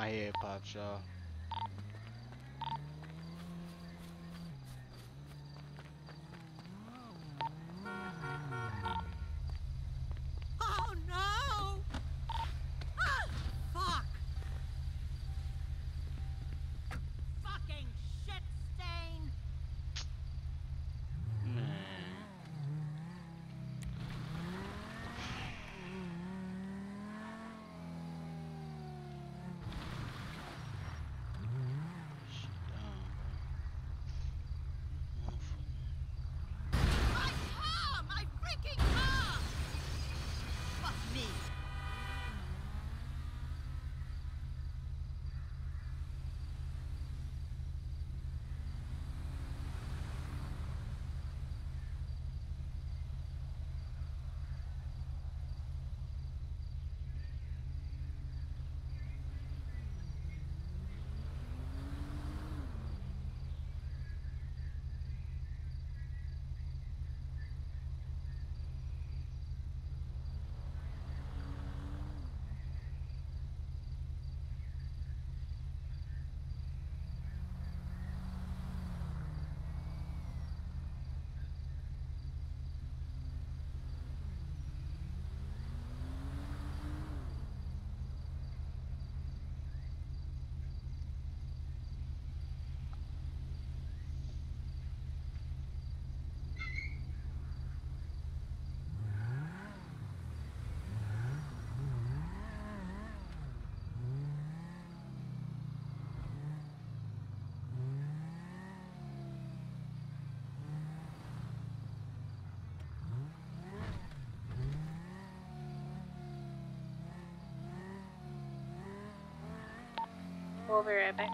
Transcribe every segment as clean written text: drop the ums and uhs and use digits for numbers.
my AirPods, y'all. We'll be right back.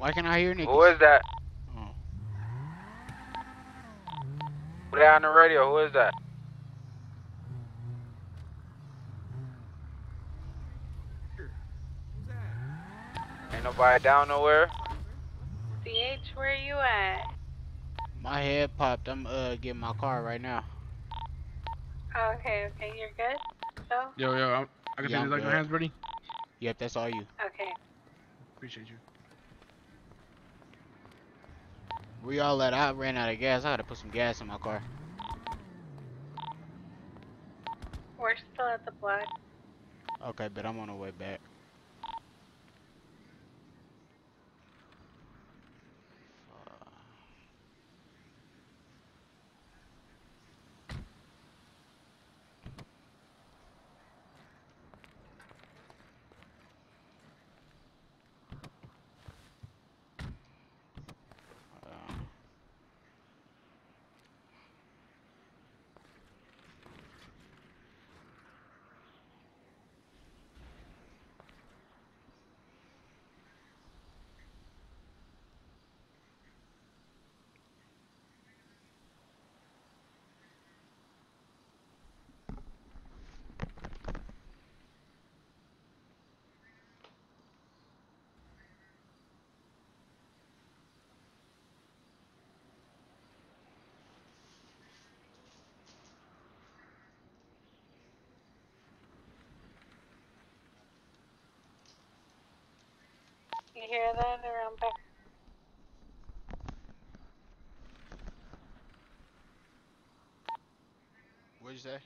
Why can I hear niggas? Who is that? Oh. Put it on the radio. Who is that? Ain't nobody down nowhere. CH, where you at? My head popped. I'm getting my car right now. Oh, okay, okay, you're good. So. Yo, yo, I can see these like my hands, buddy. Yep, that's all you. Okay. Appreciate you. Where y'all at? I ran out of gas. I gotta put some gas in my car. We're still at the block. Okay, but I'm on the way back. You hear that around back? What'd you say?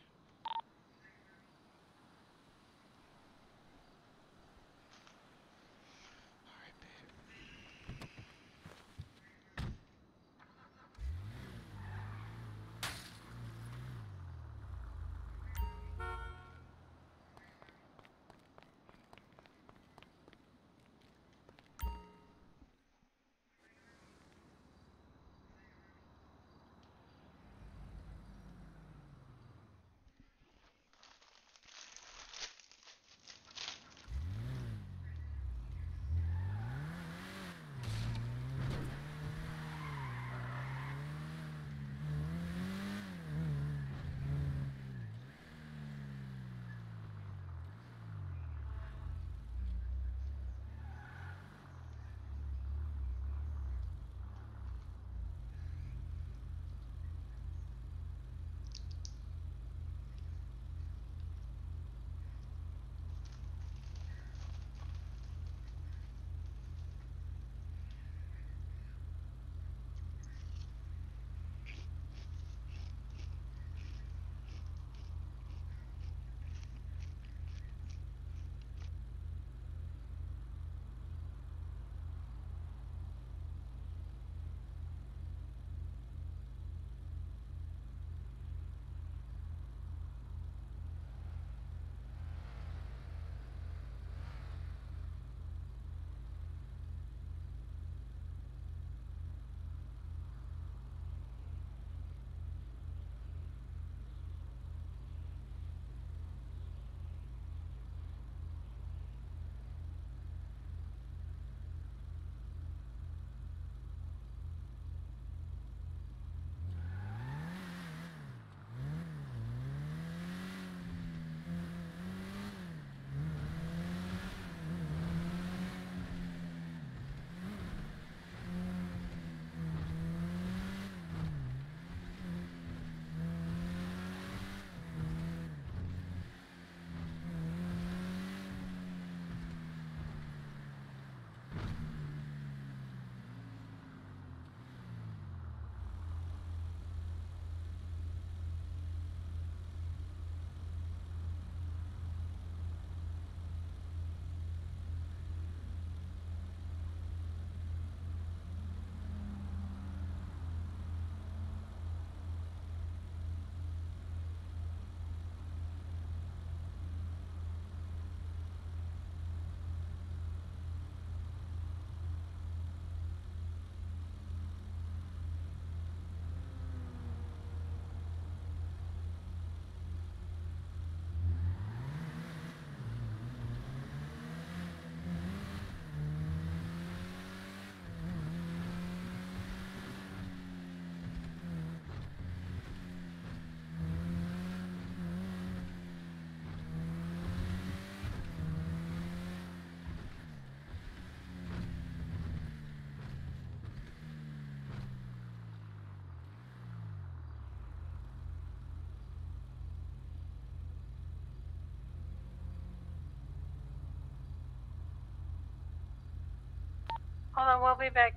Hold on, we'll be back,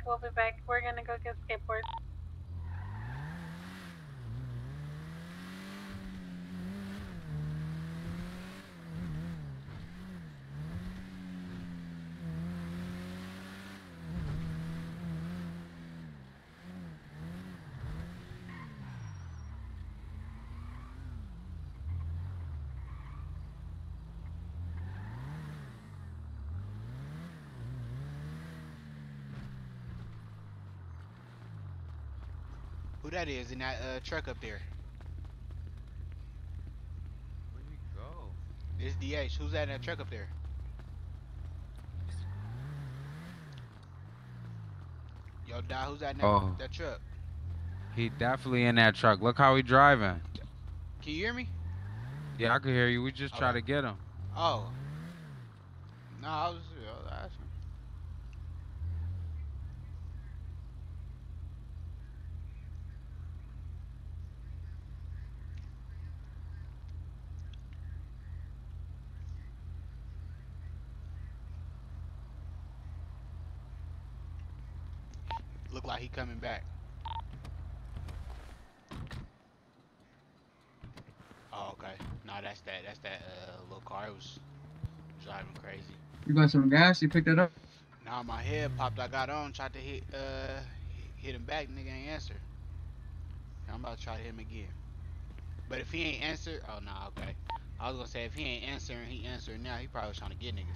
We're gonna go get skateboards. Who that is in that truck up there? Where'd he go? It's DH. Who's that in that truck up there? Yo, Da, who's that in that truck? He definitely in that truck. Look how he driving. Can you hear me? Yeah, I can hear you. We just try to get him. Oh. No, I was asking. Like he coming back. Oh, okay. Nah, that's that little car. It was driving crazy. You got some gas? You picked it up? Nah, my head popped. I got on, tried to hit him back. Nigga ain't answer. I'm about to try to hit him again. But if he ain't answer, oh nah, okay. I was gonna say if he ain't answering, he answering now. He probably was trying to get niggas.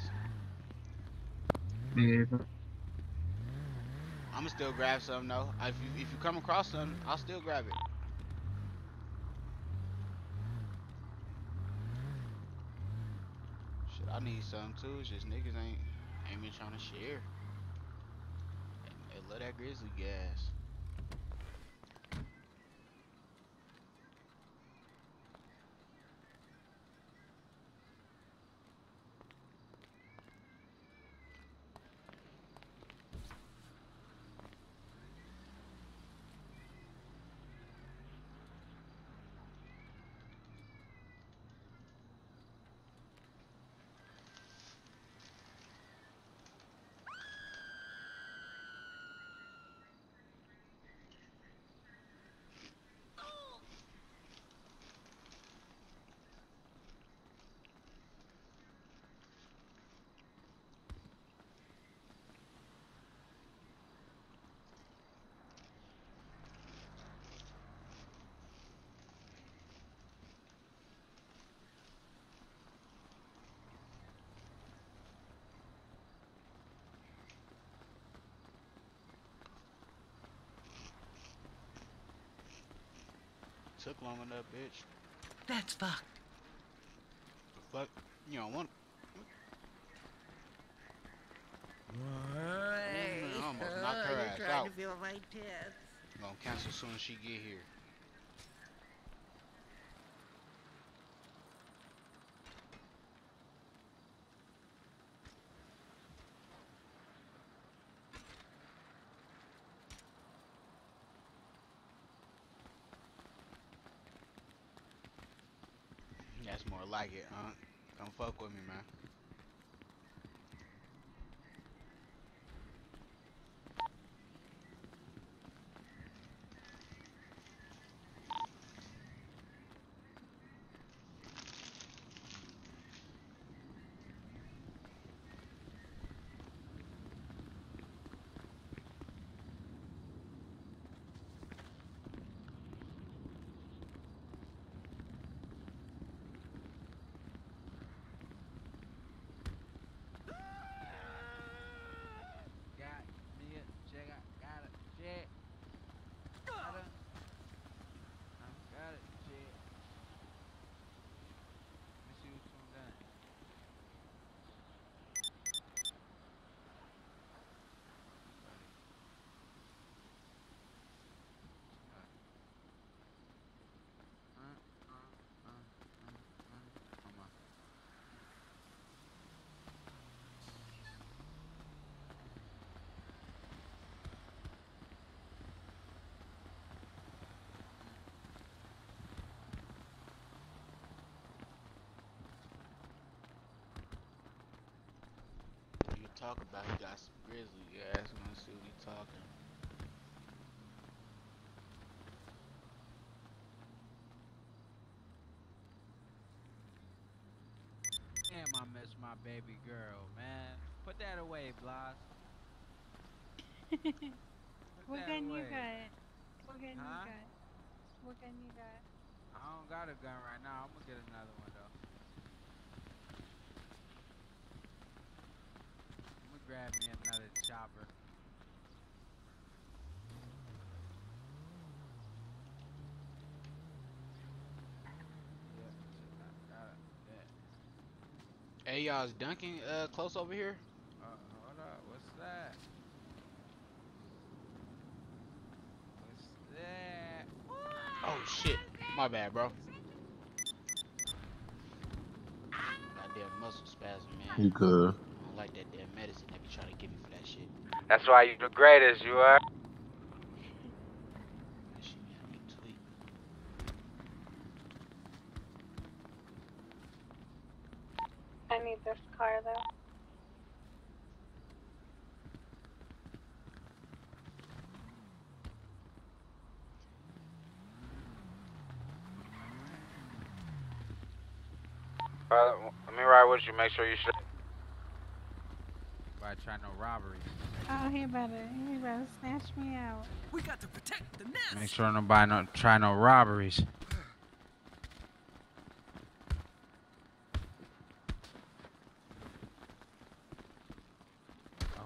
Yeah. I'ma still grab something though. If you come across something, I'll still grab it. Shit, I need something too. It's just niggas ain't been trying to share. They love that grizzly gas. Took long enough, bitch. That's fucked. Fuck, you don't want. I almost knocked her ass out. To feel my tits. I'm gonna cancel as soon as she get here. That's more like it, huh? Don't fuck with me, man. talk about. He got some grizzly ass. I want to see what he talking. Damn, I miss my baby girl, man. Put that away, Blas. What gun away. You got? What gun huh? You got? What gun you got? I don't got a gun right now. I'm gonna get another one though. I'm gonna grab me another chopper. Hey y'all, is Duncan close over here? Hold up, what's that? What's that? Oh shit, my bad bro. Goddamn muscle spasm, man. You could. I don't like that damn medicine they be trying to give me for that shit. That's why you the greatest, you are. I need this car though. Let me ride with you, make sure you should. Why try no robbery? Oh, he better snatch me out. We got to protect the nest. Make sure nobody try no robberies.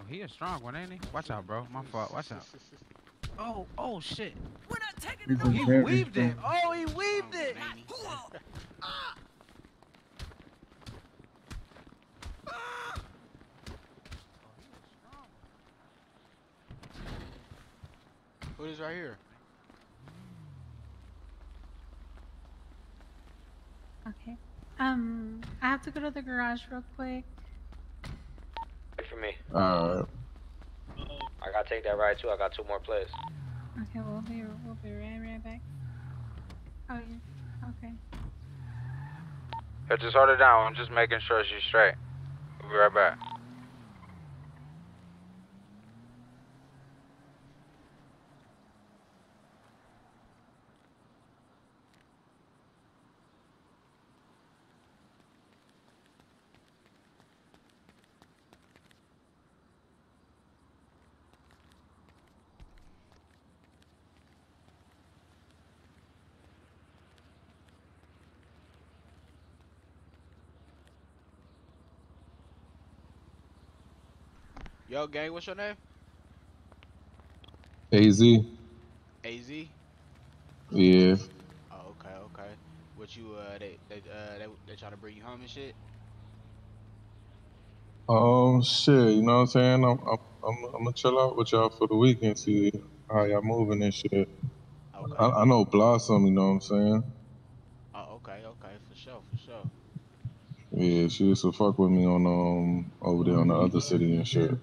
He a strong one, ain't he? Watch out, bro. My fault. Watch out. Oh, oh shit. We're not taking it. He weaved it. Oh, he weaved it. Who is right here? Okay. I have to go to the garage real quick. For me. I gotta take that ride too. I got two more plays. Okay, we'll be right back. Oh yeah. Okay. Hey, just hold it down. I'm just making sure she's straight. We'll be right back. Yo, gang, what's your name? AZ. AZ? Yeah. Oh, okay, okay. What you, they trying to bring you home and shit? Oh, shit, you know what I'm saying? I'm gonna chill out with y'all for the weekend, see how y'all moving and shit. Okay. I know Blossom, you know what I'm saying? Oh, okay, okay, for sure, for sure. Yeah, she used to fuck with me on, over there on the other city and shit.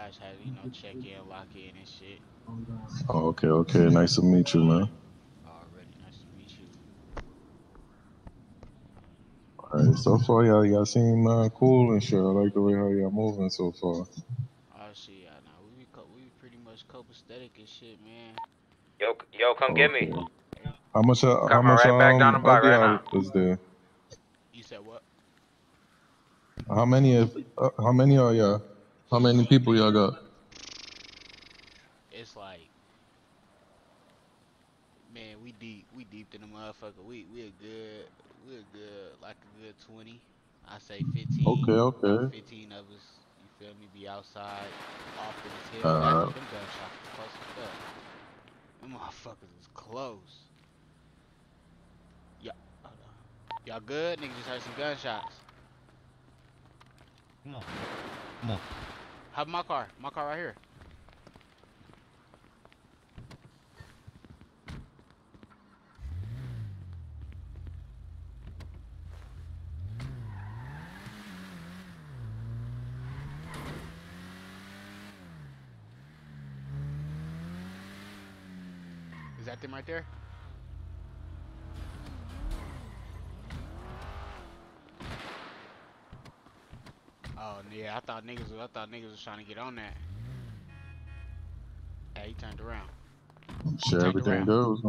I just had to, you know, check in, lock in, and shit. Oh, okay, okay. Nice to meet you, man. Already, nice to meet you. Alright, so far, y'all seem cool and shit. I like the way how y'all moving so far. Oh, shit, y'all know. We be pretty much copacetic and shit, man. Yo, come get me. How much right back down the block right now. Is there? You said what? How many are y'all? How many people y'all got? It's like, man, we deep in the motherfucker. We a good, like a good 20. I say 15. Okay, okay. 15 of us, you feel me, be outside, off in the hill. Them gunshots close as fuck. Them motherfuckers was close. Yeah, hold on. Y'all good? Nigga just heard some gunshots. Come on. Have my car right here. Is that them right there? Oh yeah, I thought niggas was trying to get on that. Hey, he turned around. I'm sure everything goes.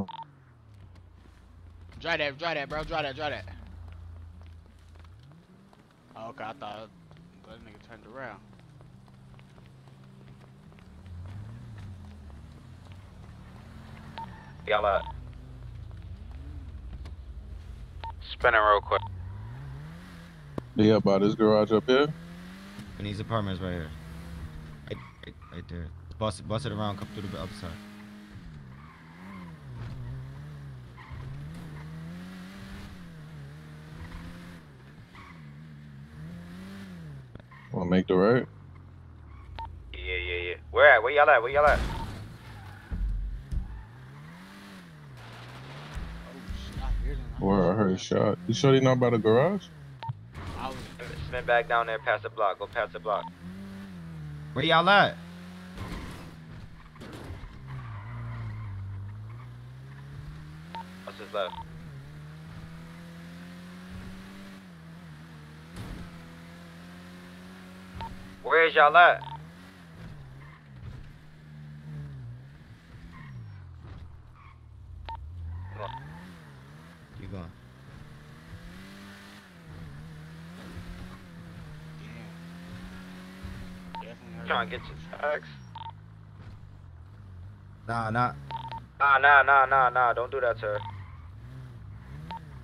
Dry that, bro. Dry that. Oh, okay, I thought that nigga turned around. Y'all out. Spinning real quick. Yeah, by this garage up here. And these apartments right here. Right there. Bust it around, come through the other side. Wanna make the right? Yeah. Where y'all at? Where I heard a shot. You sure you know about the garage? I was spin back down there past the block. Go past the block. Where y'all at? What's his left? Where is y'all at? Keep going. Yeah. Trying to get your tracks. Nah, don't do that to her.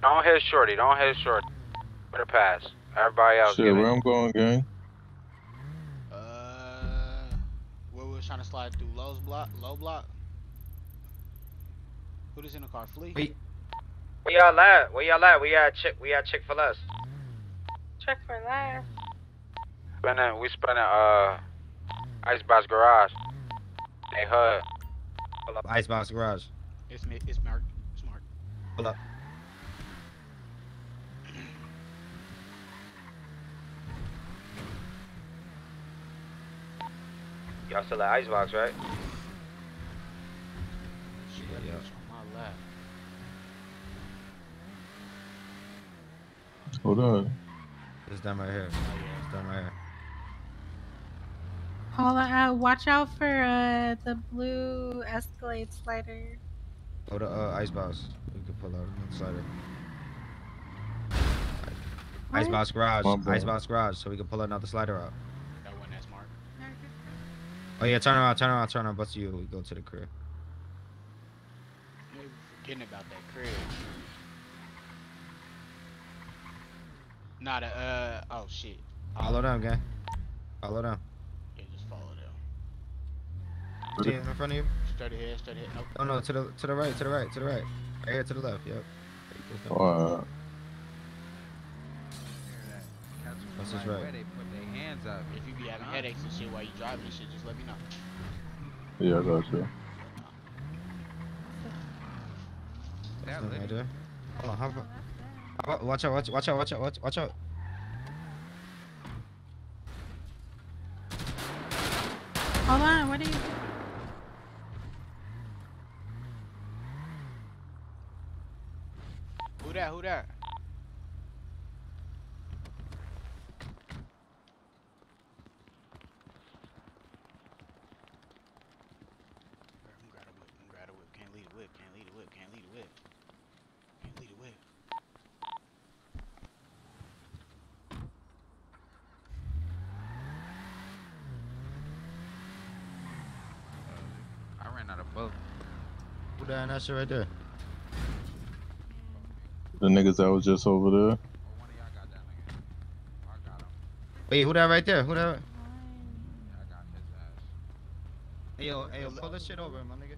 Don't hit shorty. Put her pass. Everybody else. Shit, where I'm going, gang? Where we was trying to slide through low block. Who does in the car? Flee? Where y'all at? We at Chick-fil-A's. Chick-fil-A. We spinning Icebox Garage. Hey, HUD. Pull up. Icebox Garage. It's Mark. Pull up. Y'all still at Icebox, right? Yeah. On my left. Hold on. It's down right here. Paula, watch out for the blue Escalade slider. Go to Icebox. We can pull out the slider. What? Icebox Garage. So we can pull another slider out. That one, that's Mark. Oh yeah, turn around. Bust you. We go to the crib. Maybe forgetting about that crib. Oh shit. Follow them, gang. Follow them. Yeah, just follow them. See in front of you? Straight ahead. Nope. Oh no, to the right. Right here to the left, yep. What's this right? If you be having headaches and shit while you driving and shit, just let me know. Yeah, I got you. Hold on, how about... Watch out. Hold on, what are you doing? Who that? I'm grab a whip. Can't lead a whip. That shit right there. The niggas that was just over there. One of y'all got that nigga. I got him. Wait, who that right there? Who that? I got his ass. Hey yo, pull this shit over, my nigga.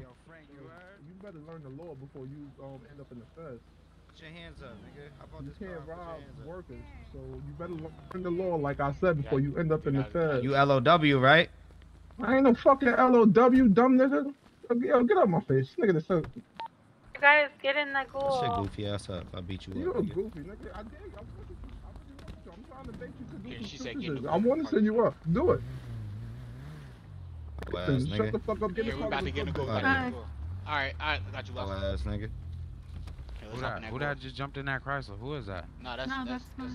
Yo, Frank, you heard? You better learn the law before you end up in the feds. Put your hands up, nigga. You can't rob workers, so you better learn the law, like I said, before you end up in the feds. You LOW, right? I ain't no fucking LOW, dumb nigga. Yo, get out my face. Nigga, this up. You guys, get in the goal. Shit, goofy ass up. I beat you up. You a goofy, nigga. I'm trying to bait you to do shit. I want to send you up. Do it. Ass, shut the fuck up. Get in the goal. Alright, I got you lost. Nigga. Who that just jumped in that Chrysler? Who is that? No, that's what's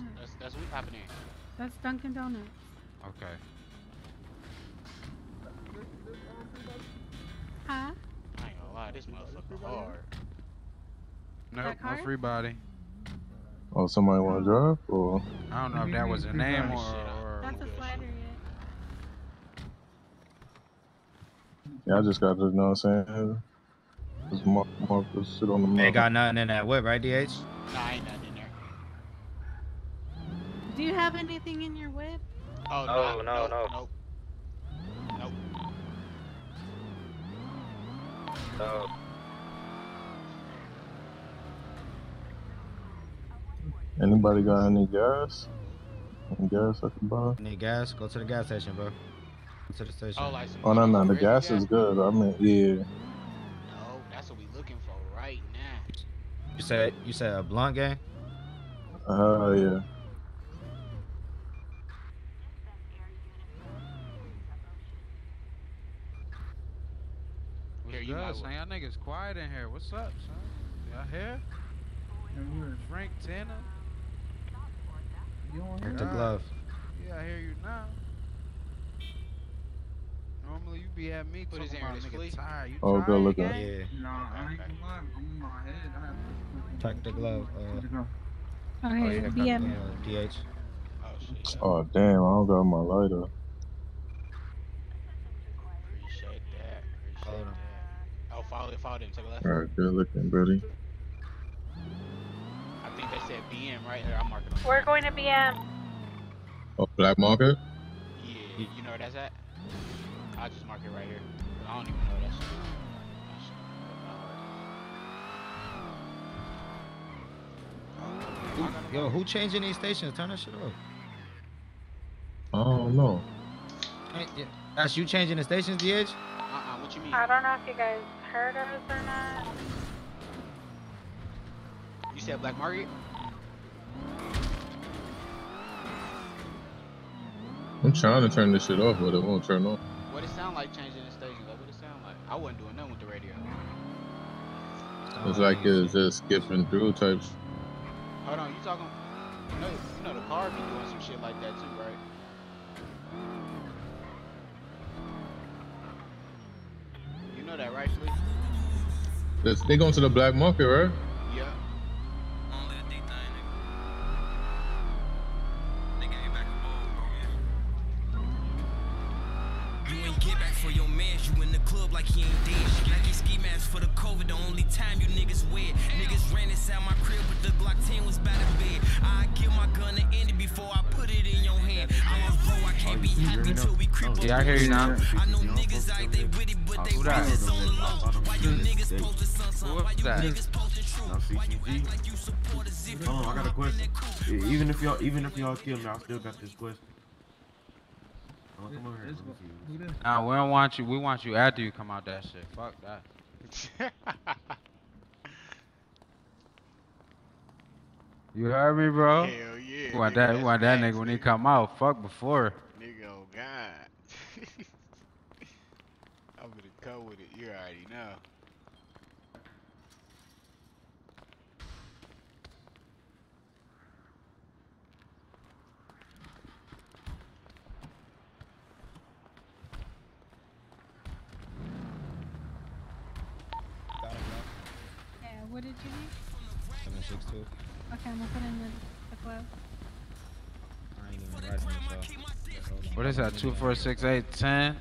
happening. That's Dunkin' Donuts. Okay. Huh? I ain't gonna lie, this motherfucker hard. Nope, no free body. Oh, somebody wanna drive? Or I don't know if that was a name or that's a slider. Yeah, I just got to, you know what I'm saying? Just mark this shit on the map. Ain't got nothing in that whip, right, DH? Nah, ain't nothing in there. Do you have anything in your whip? Oh, no. Anybody got any gas? Any gas I can buy? Need gas? Go to the gas station, bro. To the station. Oh, like no, the gas is good. I mean, yeah. No, that's what we looking for right now. You said a blunt gang? Yeah. What's good, son? Y'all niggas quiet in here. What's up, son? Y'all here? Frank Tanner? You don't hear the glove. Yeah, I hear you now. Normally you be at me, but it's nigga tired. You good looking. Yeah. Nah, I ain't gonna lie. I'm in my head. I have to tuck the glove. Okay, be at me. DH. Oh, shit. Oh, damn. I don't got my lighter. Appreciate that. Appreciate that. Oh, follow them. Take a left. Alright, good looking, buddy. I think they said BM right there. I'm marking them. We're going to BM. Oh, black market? Yeah, you know where that's at? I'll just mark it right here. I don't even know that shit. Yo, who changing these stations? Turn that shit off. I don't know. That's you changing the stations, DH? What you mean? I don't know if you guys heard of us or not. You said black market? I'm trying to turn this shit off, but it won't turn off. What it sound like changing the station? Like what it sound like? I wasn't doing nothing with the radio. It's like it's just skipping through types. Hold on, you talking? You know the car be doing some shit like that too, right? You know that, right, Sleep? They going to the black market, right? Yeah. Like he ain't dead. Nike ski mask for the COVID, the only time you niggas wear. Niggas ran inside my crib, but the Glock 10 was by the bed. I kill my gun and end it before I put it in your hand. I was broke, I can't be happy till we creep up. Yeah, I hear you now. I know niggas out there with it, but they bitches on the low. Why you niggas posting something? Why you niggas posting truth? Why you act like you support a zip? Oh, I got a question. Even if y'all kill me, I still got this question. Oh, come over here. Nah, we don't want you. We want you after you come out that shit. Fuck that. You heard me, bro? Hell yeah. We want that. We want that nigga when he come out. Fuck before. Nigga, oh God. I'm gonna go with it. You already know. What did you need? 762. Okay, I'm gonna put in the glove. I ain't even rising, so. What is that? 2, 4, 6, 8, 10.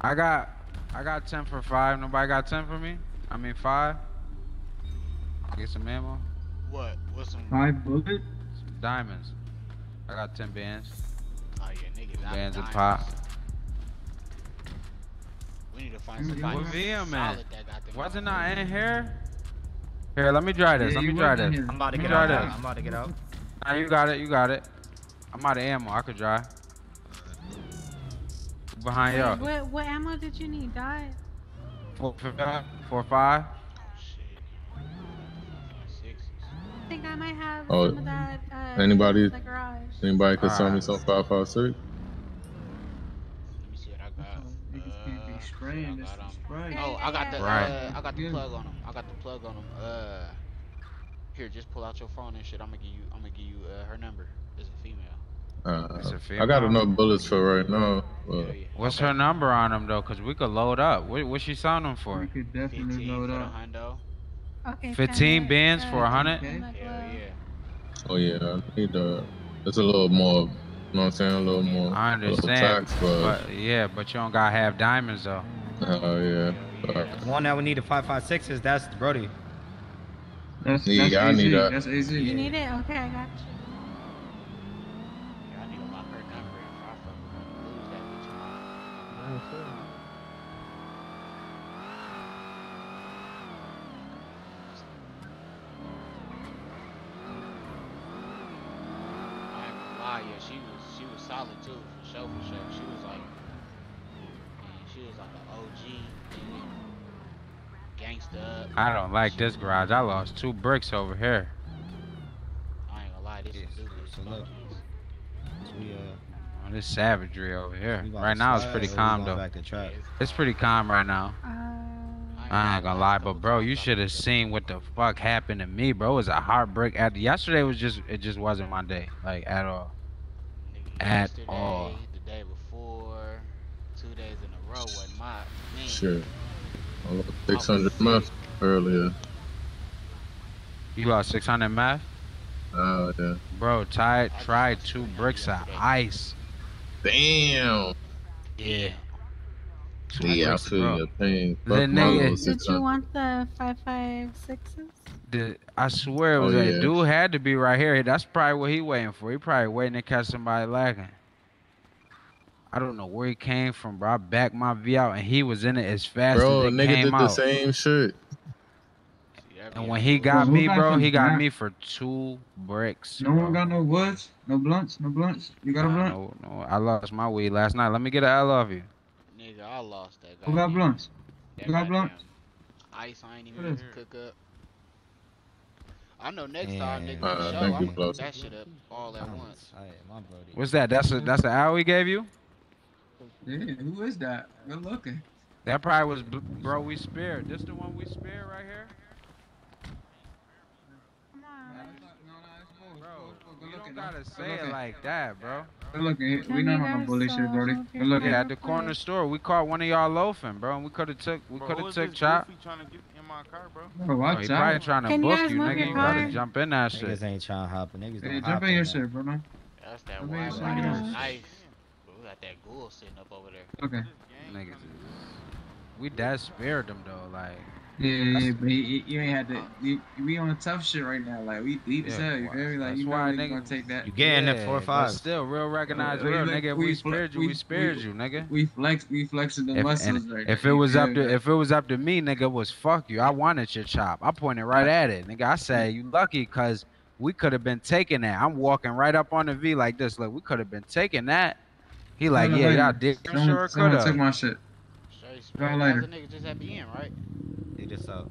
I got 10 for 5. Nobody got 10 for me? I mean 5. Get some ammo. What? What's some? 5 bullets? Some diamonds. I got 10 bands. Oh yeah, nigga. Bands and pop. We need to find somebody. Wasn't I in here? Here, let me try this. I'm about to get out. I'm about to get out. Nah, you got it. I'm out of ammo. I could drive. Behind y'all. What ammo did you need? Die? 4, 5. Oh, shit. 6. I think I might have some of that. Anybody? The garage. Anybody could sell me some 5.56? Let me see what I got. Niggas can't be spraying this. Right. Oh, I got the plug on him. Here, just pull out your phone and shit. I'm gonna give you her number. It's a female. I got enough bullets for right now. Yeah. What's her number on them though? Cause we could load up. What's she selling them for? We could definitely 15 load up. Okay, 15 bands for 100. Okay. Yeah. Oh yeah, I need that. It's a little more. You know what I'm saying? A little more. I understand. Tax, but yeah, but you don't gotta have diamonds though. Oh yeah. Right. One that we need a 5.56 is that's Brody. That's yeah, easy. I need that. That's easy. You need it? Okay, I got you. She was solid too, for sure. She was like an OG gangsta. I don't like this garage. I lost 2 bricks over here. I ain't gonna lie, this is stupid. So look, this savagery over here. Right now it's pretty calm though. It's pretty calm right now. I ain't gonna lie, but bro, you should have seen what the fuck happened to me, bro. It was a heartbreak. Yesterday was just wasn't my day, like at all. At all. The day before, 2 days in a row wasn't my man. Shit, I lost 600 meth earlier. You lost 600 meth? Yeah. Bro, Ty tried 2 bricks of ice. Damn. Yeah. Yeah, I feel your pain. Did you want the 5.56s? I swear it was that dude had to be right here. That's probably what he waiting for. He probably waiting to catch somebody lagging. I don't know where he came from, bro. I backed my V out and he was in it as fast as they came out. Bro, nigga did the same shit. And when he got me, bro, he got me for 2 bricks. No one got no woods, no blunts, no blunts. You got a blunt? No, I lost my weed last night. Let me get an L off you. Nigga, I lost that guy. Who got blunts? Who got blunts? Ice, I ain't even cook up. I know next time, nigga, I'm gonna put that shit up all at once. What's that? That's the hour we gave you? Yeah, who is that? Good looking. That probably was, bro, we spared. This the one we spared right here? Come on. Bro, you don't gotta say it like that, bro. Good looking. We not on bully shit, Brody. Good looking. At the corner store, we caught one of y'all loafing, bro, and we could have took Chop. My car, bro, watch out. He probably trying to book you, nigga. You gotta jump in that shit. Niggas ain't trying to hop. Niggas don't hop. Jump in your shit, bro. That's that wild. Nice. We got that ghoul sitting up over there. Okay. Niggas. We that spared them, though, like. Yeah, but you ain't had to. We on tough shit right now. Like, we deep as hell. You feel me? Like, you know we gonna take that. You getting that 4.5. Still, real recognized real, nigga. We spared you. We spared you, nigga. We flexing the muscles right now. If it was up to me, nigga, was fuck you. I wanted your chop. I pointed right at it, nigga. I said, you lucky, cause we could have been taking that. I'm walking right up on the V like this. Like, we could have been taking that. He like, yeah, y'all dick. Sure could have. Took my shit. Straight later. Nigga just at the end, right? This out.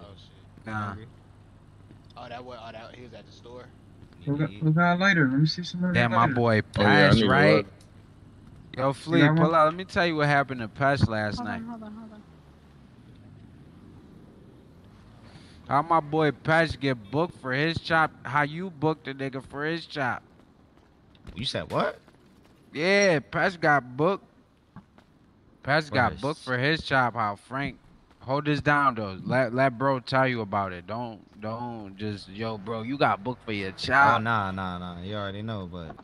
Oh shit. Nah. Oh, that way. Oh, that he was at the store. We'll go out later. Let me see some. That my boy Patch, right? Yo, Flea, pull out. Let me tell you what happened to Patch last night. Hold on. How my boy Patch get booked for his chop? How you booked a nigga for his chop? You said what? Yeah, Patch got booked. Patch got booked for his chop. How Frank? Hold this down though. Let bro tell you about it. Don't just yo bro. You got booked for your chop. Oh, nah. You already know, but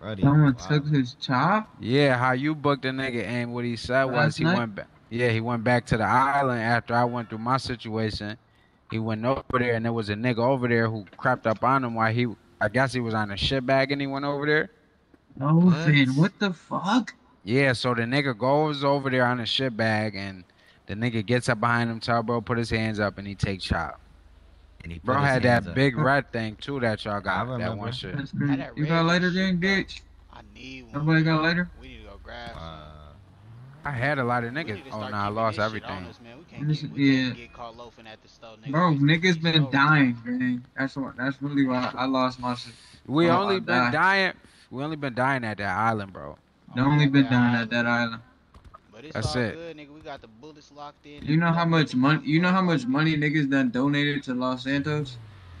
brody. Someone took his chop. Yeah, how you booked the nigga and what he said was he went back. Yeah, he went back to the island after I went through my situation. He went over there and there was a nigga over there who crept up on him while I guess he was on a shit bag and he went over there. No, man, what the fuck? Yeah, so the nigga goes over there on a shit bag and. The nigga gets up behind him, tell bro, put his hands up, and he take chop. And he bro had that big red thing, too, that y'all got. That one shit. You got lighter then, bitch? I need one. Nobody got lighter? We need to go grab some. I had a lot of niggas. Oh, nah, I lost everything. We can't get caught loafing at the store, nigga. Bro, niggas been dying, man. That's really why I lost my shit. We only been dying at that island, bro. They only been dying at that island. But it's all good, nigga. We got the bullets locked in. You know how much money? You know how much money niggas done donated to Los Santos?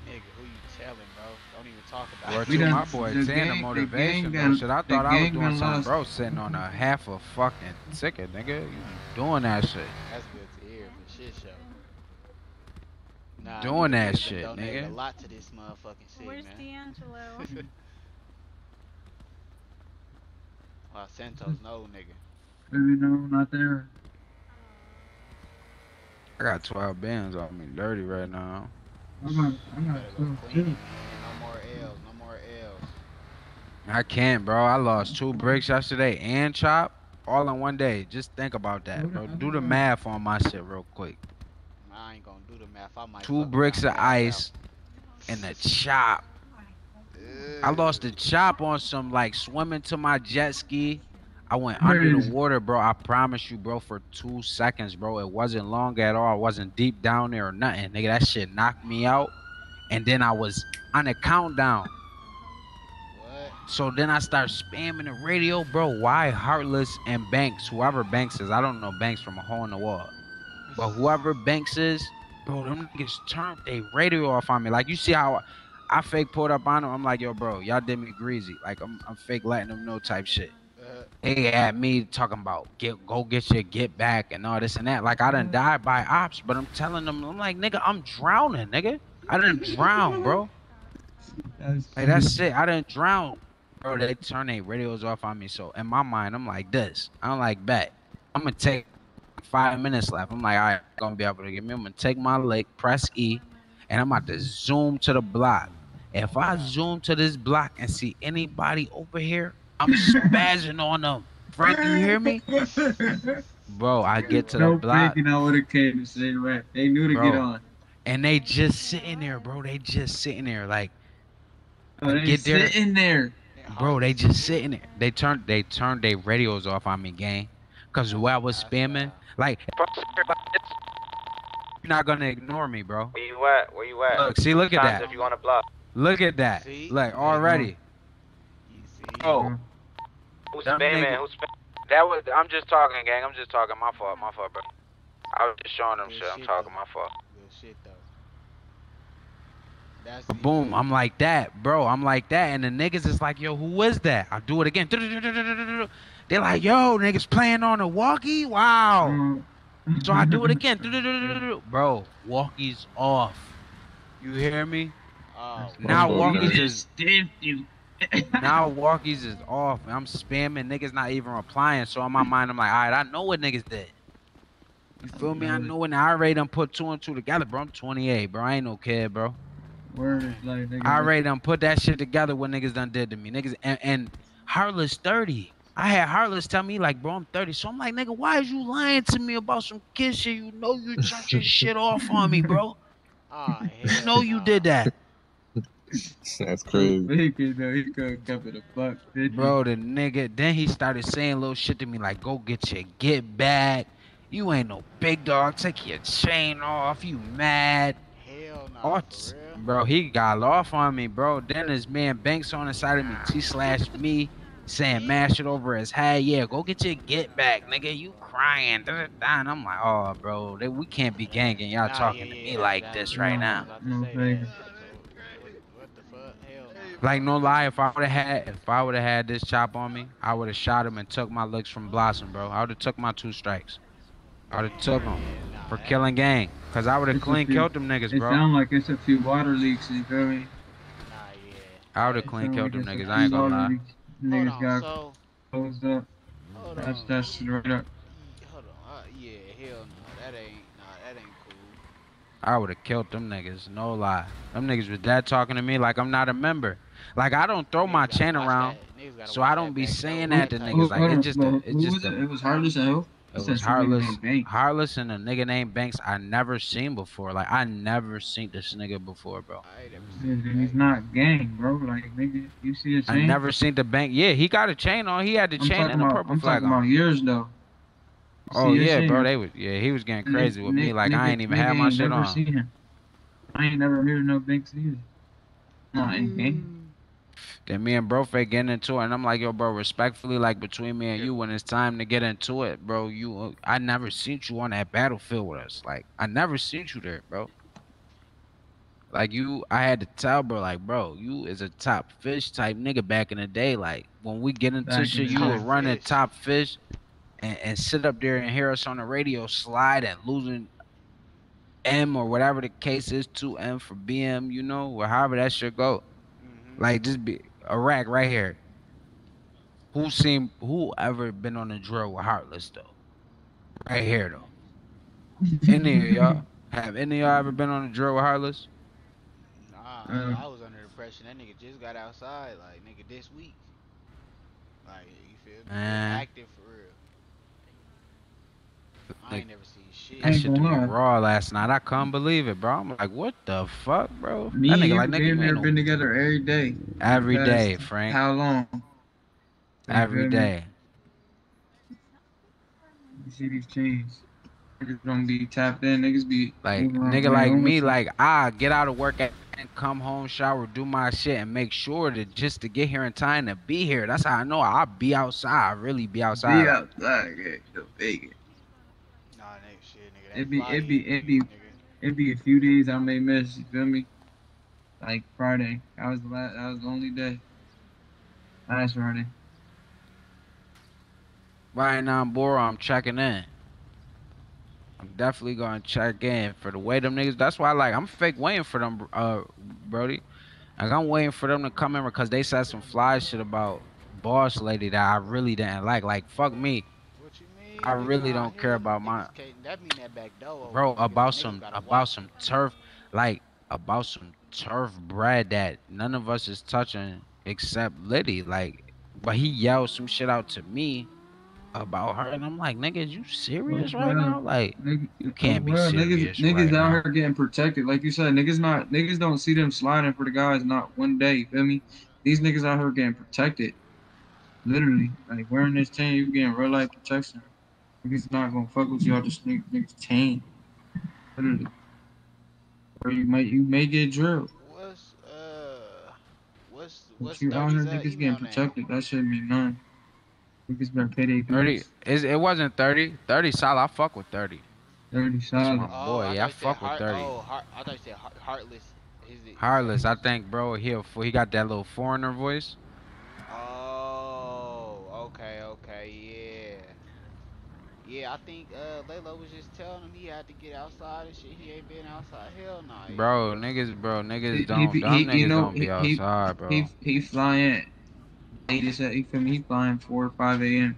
Nigga, who you telling, bro? Don't even talk about it. My boy, Xander motivation, bro. Shit, I thought I was doing something, bro. Sitting on a half a fucking ticket, nigga. You doing that shit? That's good to hear, but shit show. Nah, doing that shit, nigga. A lot to this motherfucking shit, where's man. Where's D'Angelo? Los Santos, no, nigga. Maybe no, not there. I got 12 bands on me, dirty right now. I'm not clean. Man. No more L's, no more L's. I can't, bro. I lost 2 bricks yesterday and chop all in one day. Just think about that, bro. Do the math on my shit real quick. I ain't gonna do the math. I might 2 bricks of ice and a chop. I lost the chop on some like swimming to my jet ski. I went under the water, bro. I promise you, bro, for 2 seconds, bro. It wasn't long at all. It wasn't deep down there or nothing. Nigga, that shit knocked me out. And then I was on a countdown. What? So then I start spamming the radio, bro. Why Heartless and Banks? Whoever Banks is. I don't know Banks from a hole in the wall. But whoever Banks is, bro, them niggas turned they radio off on me. Like, you see how I fake pulled up on them. I'm like, yo, bro, y'all did me greasy. Like, I'm fake letting them know type shit. They had me talking about go get your get back and all this and that. Like, I done died by ops, but I'm telling them, I'm like, nigga, I'm drowning, nigga. I done drown, bro. Like, that's it. I done drown. Bro, they turn their radios off on me. So in my mind, I'm like this. I'm like, bet. I'm going to take 5 minutes left. I'm like, all right, I'm going to be able to get me. I'm going to take my leg, press E, and I'm about to zoom to the block. If I zoom to this block and see anybody over here, I'm spazzing on them. Frank, you hear me? Bro, I get to the block. They knew to get on. And they just sitting there, bro. They just sitting there. Like, Bro, they just sitting there. They turned their radios off on me, gang. Because where I was spamming, like, you're not going to ignore me, bro. Where you at? Where you at? Look, see, look at that. If you want to block. Look at that. See? Like, already. Oh, who's spamming? Who's spamming? That was. I'm just talking, gang. I'm just talking. My fault, bro. I was just showing them shit. I'm talking. My fault. Good shit, though. That's boom. I'm like that, bro. I'm like that, and the niggas is like, yo, who is that? I do it again. They're like, yo, niggas playing on the walkie. Wow. So I do it again. Bro, walkie's off. You hear me? Now walkie just did you. Now walkies is off. I'm spamming. Niggas not even replying. So in my mind, I'm like, all right, I know what niggas did. You feel me? I know when I already done put 2 and 2 together, bro. I'm 28, bro. I ain't no kid, bro. Word, like, nigga, I already done put that shit together what niggas done did to me. Niggas and Heartless 30. I had Heartless tell me, like, bro, I'm 30. So I'm like, nigga, why is you lying to me about some kid shit? You know you turned your shit off on me, bro. Oh, you know you did that. That's crazy. Bro, the nigga, then he started saying little shit to me like, go get your get back. You ain't no big dog. Take your chain off. You mad. Hell no. Nah, bro, he got off on me, bro. Then his man Banks on the side of me, T/me, saying mash it over his head. Yeah, go get your get back, nigga. You crying. Da, da, da. And I'm like, oh, bro, we can't be ganging. Y'all talking to me like this right now. Like, no lie, if I would have had this chop on me, I would have shot him and took my licks from Blossom, bro. I would have took my 2 strikes. I would have took him for killing gang. Because I would have clean killed them niggas, bro. It sound like it's a few water leaks, you feel me? I would have clean killed them niggas, I ain't gonna lie. Niggas got closed up. That's straight up. Hold on, yeah, hell no, that ain't cool. I would have killed them niggas, no lie. Them niggas was that talking to me like I'm not a member. Like, I don't throw my chain around, so I don't be saying that to niggas. Like, it was Heartless and who? It was Heartless and a nigga named Banks I never seen before. Like, I never seen this nigga before, bro. He's not gang, bro. Like, nigga, you see a chain? I never seen the bank. Yeah, he got a chain on. He had the chain and the purple flag on. I'm talking about yours, though. Oh, yeah, bro. They was, yeah, he was getting crazy with me. Like, I ain't even had my shit on. I ain't never heard no Banks either. Not in gang. Then me and Brofe getting into it, and I'm like, yo, bro, respectfully, like, between me and you, when it's time to get into it, bro, I never seen you on that battlefield with us. Like, I never seen you there, bro. Like, I had to tell, bro, like, bro, you is a top fish type nigga back in the day. Like, when we get into shit, you would run at top fish and sit up there and hear us on the radio slide and losing M or whatever the case is, 2M for BM, you know, or however that shit go. Like, just be a rack right here. Who ever been on a drill with Heartless, though? Right here, though. Any of y'all? Have any of y'all ever been on a drill with Heartless? Nah, I was under the impression that nigga just got outside, like, nigga, this week. Like, you feel me? Active for real. I ain't never seen shit. That shit went raw last night. I couldn't believe it, bro. I'm like, what the fuck, bro? Me and you have been together every day. Every day, Frank. How long? Every day. You see these chains. Niggas don't be tapped in. Niggas be like, nigga like me, like, I get out of work and come home, shower, do my shit, and make sure that just to get here in time to be here. That's how I know I'll be outside. I really be outside. Be outside, yeah. So big. Nah, nigga, shit, nigga. It be a few days I may miss. You feel me? Like Friday, that was the only day. Last Friday. Right now I'm bored. I'm checking in. I'm definitely gonna check in for the way them niggas. That's why, like, I'm fake waiting for them, Brody. Like, I'm waiting for them to come in because they said some fly shit about Boss Lady that I really didn't like. Like, fuck me. What you mean? I really don't care about my. That mean that back door, bro, about some turf, like about some turf bread that none of us is touching except Liddy. Like, but he yelled some shit out to me about her, and I'm like, nigga, you serious right now? Like, you can't be serious. Niggas out here getting protected, like you said. Niggas don't see them sliding for the guys, not one day. You feel me? These niggas out here getting protected, literally. Like, wearing this chain, you getting real life protection. Niggas not gonna fuck with y'all. Just niggas chain, literally. Or you may get drilled. What's you out here niggas getting protected? That shouldn't mean nothing. It's been 30. It wasn't 30. 30 solid. I fuck with 30. 30 solid. Boy, yeah, I fuck with 30. Oh, I thought you said Heartless. Heartless, I think, bro. He got that little foreigner voice. Oh, okay, yeah. Yeah, I think Layla was just telling him he had to get outside and shit. He ain't been outside. Hell no. Bro, niggas don't be outside, bro. He flying. He flying 4 or 5 a.m.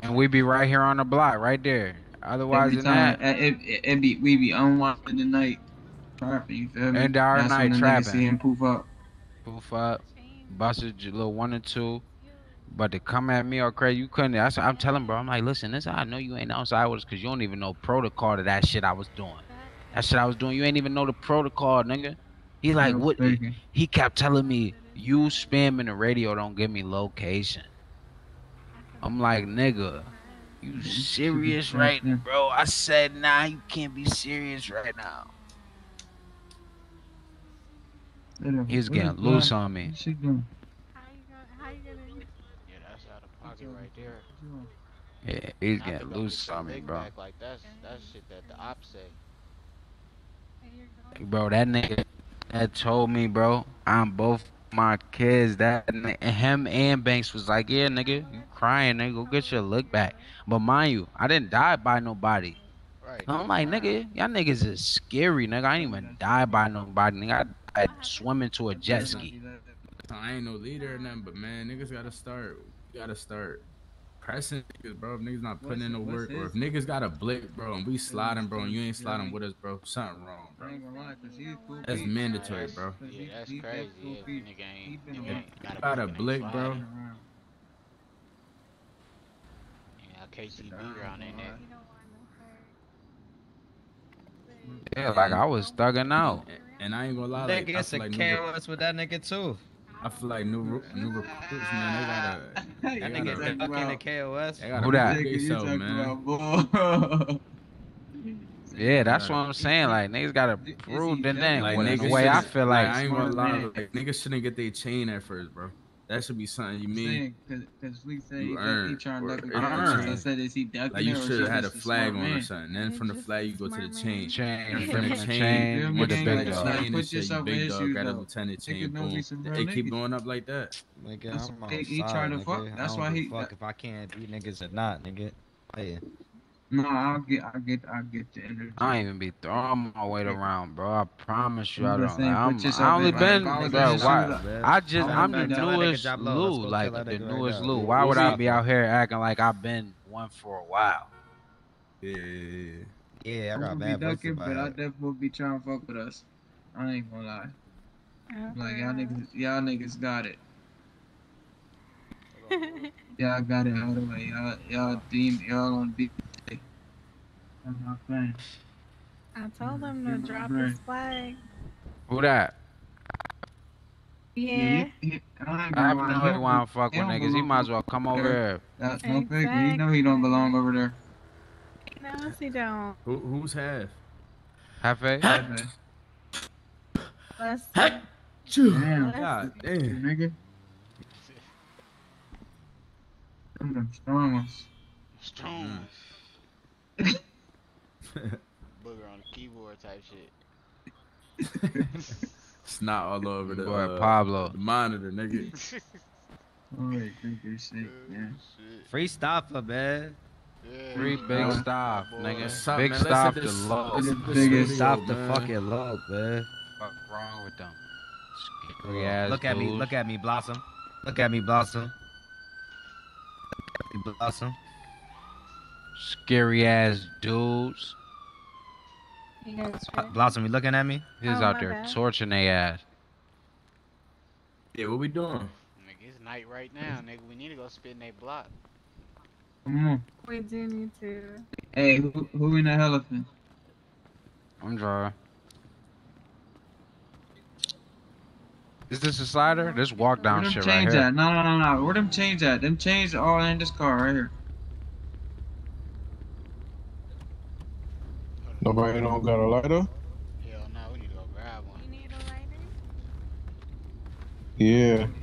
And we be right here on the block, right there. Otherwise than that, we be unwinding the night trapping, you feel me? And our night trapping. See him poof up, busted a little 1 and 2. But to come at me or crazy, you couldn't. I'm telling bro, I'm like, listen, this I know you ain't outside with us because you don't even know protocol to that shit I was doing. That shit I was doing, you ain't even know the protocol, nigga. He like, what? He kept telling me, you spamming the radio don't give me location. I'm like, nigga, you serious right now, bro? I said, nah, you can't be serious right now. He's getting loose on me. Yeah, that's out of pocket right there. Yeah, he's getting loose on me, bro. Like, that's shit that the ops say. Bro, that nigga that told me, bro, I'm both my kids, that him and Banks was like, yeah, nigga, you crying, nigga, go get your look back. But mind you, I didn't die by nobody. Right. I'm like, nigga, y'all niggas is scary, nigga. I didn't even die by nobody, nigga. I swimming to a jet ski. I ain't no leader or nothing, but man, niggas gotta start. You gotta start pressing niggas, bro. If niggas not putting in no work, or if niggas got a blick, bro, and we sliding, bro, and you ain't sliding with us, bro, something wrong, bro. That's mandatory, bro. Yeah, that's crazy. Nigga ain't got a blick, bro. Yeah, KTB around in there. Yeah, like I was thugging out, and I ain't gonna lie, like, nigga, it's a chaos with that nigga too. I feel like new recruits, man, they gotta... That nigga ducking the KOS. Who that? Nigga, so, man. Yeah, that's what I'm saying. Like, niggas gotta prove their name. Like, niggas, the way I feel like, I ain't gonna lie, like, niggas shouldn't get their chain at first, bro. That should be something you mean. Because we say he trying to duck it. I said, is he ducking? Like, you should have had a flag on or something. Then from the flag, you go to the chain. Chain, from the chain, with the big dog. Put yourself in issue, though. It keep going up like that. He trying to fuck. That's why he. Fuck if I can't beat niggas or not, nigga. Yeah. No, I get the energy. I ain't even be throwing my weight around, bro. I promise you, I don't. I only been, bro. Why? I'm the newest Lou, like the newest Lou. Why would I be out here acting like I've been one for a while? Yeah. I got bad ducking, but I definitely be trying to fuck with us. I ain't gonna lie. Like y'all niggas got it. Y'all got it out of the way. Y'all on beat. That's my thing. I told him to drop his flag. Who that? Yeah. I know he wanna fuck with niggas. He might as well come over here. That's no big. He know he don't belong over there. No, he don't. Who's half? Half. Damn. God damn. Nigga. I'm strong ones. Strong ones. Booger on the keyboard type shit. It's not all over the Pablo. The monitor, nigga. Alright, shit, man. Free stopper, man. Yeah. Free big stop, nigga. Big stop the love. Big stop the fucking love, man. What's wrong with them? Look at me, Blossom. Look at me, Blossom. Blossom. Scary ass dudes. Blossom, you looking at me? He's out there torching their ass. Yeah, what we doing? Nigga, it's night right now, nigga. We need to go spin their block. Come on. We do need to. Hey, who in the elephant? I'm dry. Is this a slider? This walk down shit right here. At? No. Where them chains at? Them chains are all in this car right here. Nobody don't got a lighter? Hell no, we need to go grab one. You need a lighter?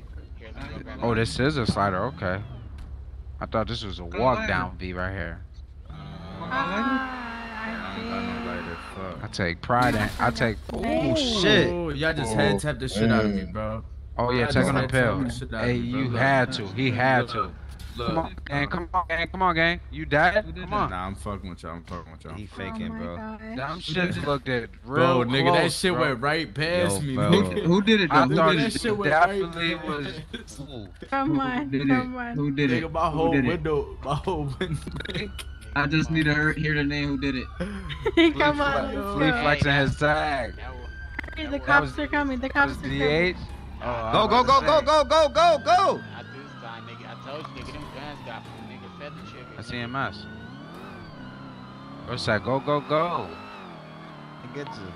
Yeah. Oh, this is a slider, okay. I thought this was a walk down V right here. I take pride in. Oh shit! Y'all just head tapped the shit out of me, bro. Oh yeah, check on the pill. Hey, you had to. He had to. Come on, gang. Come on, gang. You died? Come on. Nah, I'm fucking with y'all. He faking, bro. That shit looked at real close, bro. Nigga, that shit went right past me. Who did it? I thought that shit definitely was. Come on. Who did it? Nigga, my whole window. I just need to hear the name who did it. Come on. Flea flexing his tag. The cops are coming. The cops are coming. Go. I do sign, nigga. I told you, nigga. Them guns got from nigga. Fed the chicken. I see him us. What's that? Go.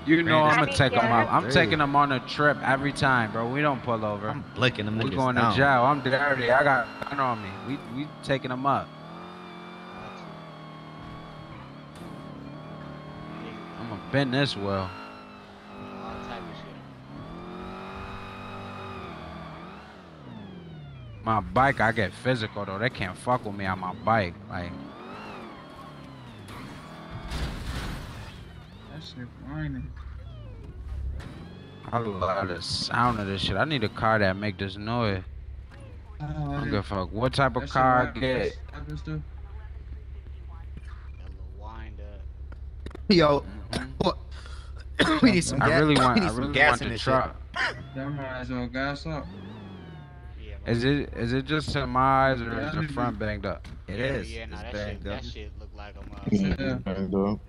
You know I'm gonna take him out. I'm taking him on a trip every time, bro. We don't pull over. I'm blicking them niggas. We going to jail. I'm dirty. I got gun on me. We taking him up. Been this well. All type of shit. My bike, I get physical though. They can't fuck with me on my bike. Like that shit blinding. I love the sound of this shit. I need a car that make this noise. I don't give a fuck what type of car I get. Yo. We need some gas. I really want the truck. That might as well gas up. Is it just to my eyes, or is the front banged up? It is. Yeah, nah, that shit look like a banged up.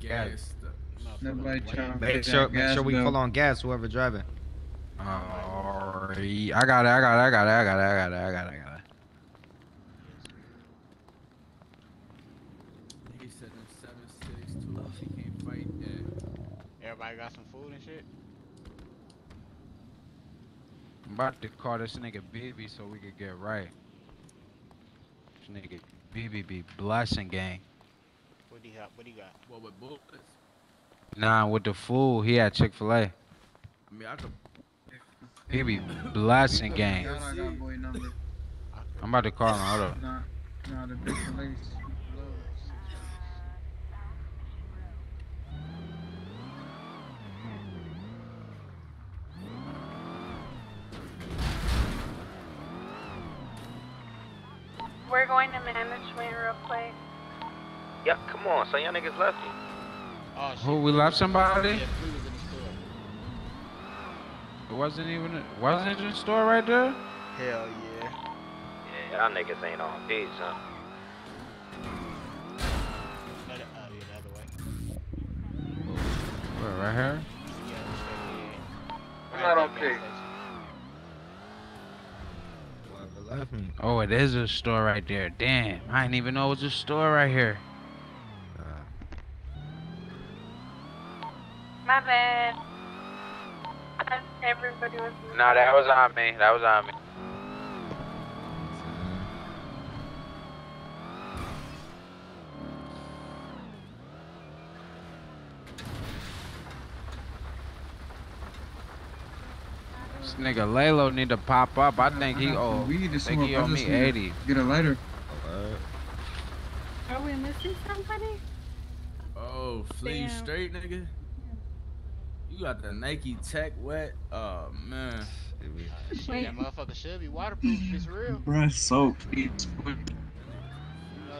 Gas. Make sure we pull on gas. Whoever driving. Alright, I got it. Everybody got some food and shit. I'm about to call this nigga BB so we could get right. This nigga BB be blessing, gang. What do you have? What do you got? What with bullets? Nah, with the food. He had Chick-fil-A. I mean, I could. He be blasting games. I'm about to call him. Hold up. Nah, the big place. We're going to management real quick. Yep, come on. So y'all niggas left you. Oh, who, we left somebody? It wasn't in the store right there? Hell yeah. Yeah, y'all niggas ain't on page, huh? Another way. Where, right here? Yeah, I'm not on page. Oh, it is a store right there. Damn, I didn't even know it was a store right here. My bad. Everybody was. No, that was on me. That was on me. This nigga Lalo need to pop up. I think he owe me 80. Get a lighter. Are we missing somebody? Oh, flee straight, nigga. You got the Nike Tech wet? Oh, man. Shit, that motherfucker should be waterproof if it's real. Bruh, soap. You know, nigga,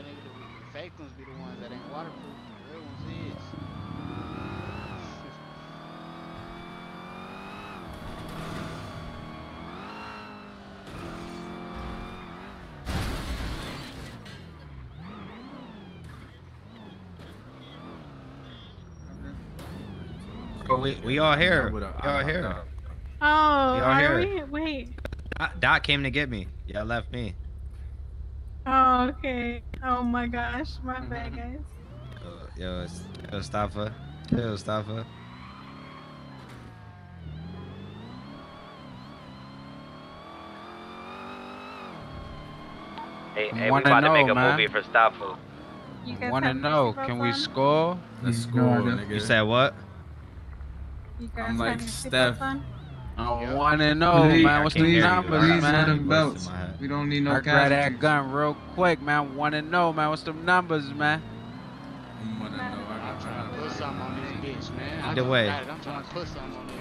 the fake ones be the ones that ain't waterproof. The real ones is. We all here. Oh, are we? Wait. Doc came to get me. Yeah, left me. Oh, okay. Oh my gosh, my bad, guys. Yo, Staffa. Yo, Staffa. Hey, we about to make a movie for Staffa. Want to know? Can we score? Let's score, nigga. You said what? I'm like Steph. I want to know, man. What's the numbers, man? We don't need no cash. Grab that gun real quick, man. Want to know, man. What's the numbers, man? I want to know. I'm trying to put something on this bitch, man. Either way. I'm trying to put something on this bitch.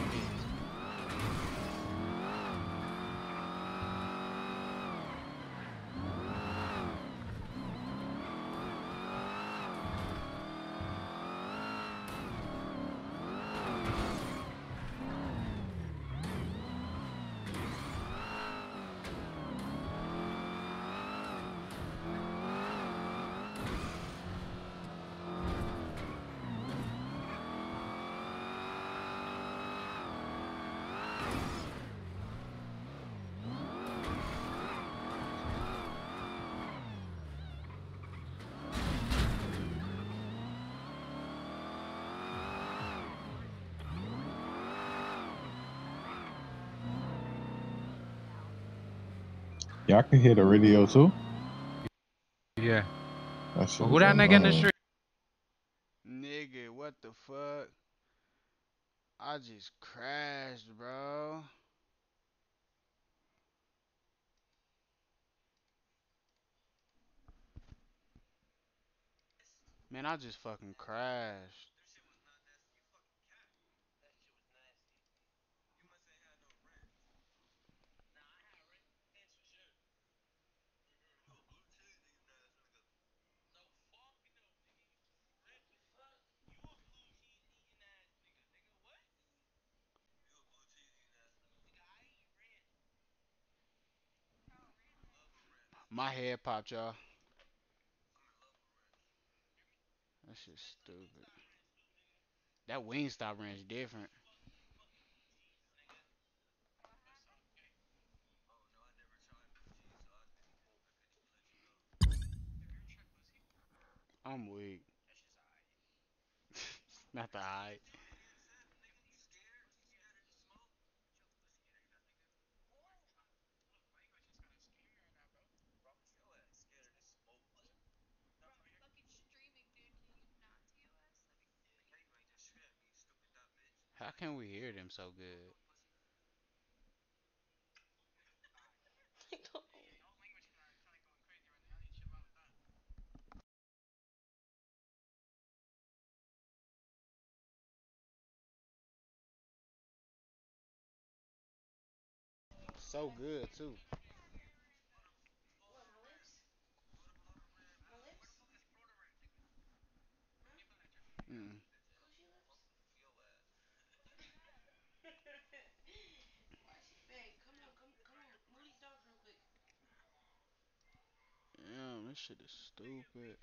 Y'all can hear the radio too? Yeah. But who that nigga in the street? Nigga, what the fuck? I just crashed, bro. Man, I just fucking crashed. My head popped, y'all. That shit's stupid. That Wingstop ranch different. I'm weak. Not the eye. How can we hear them so good? So good too. Mm. Damn, this shit is stupid.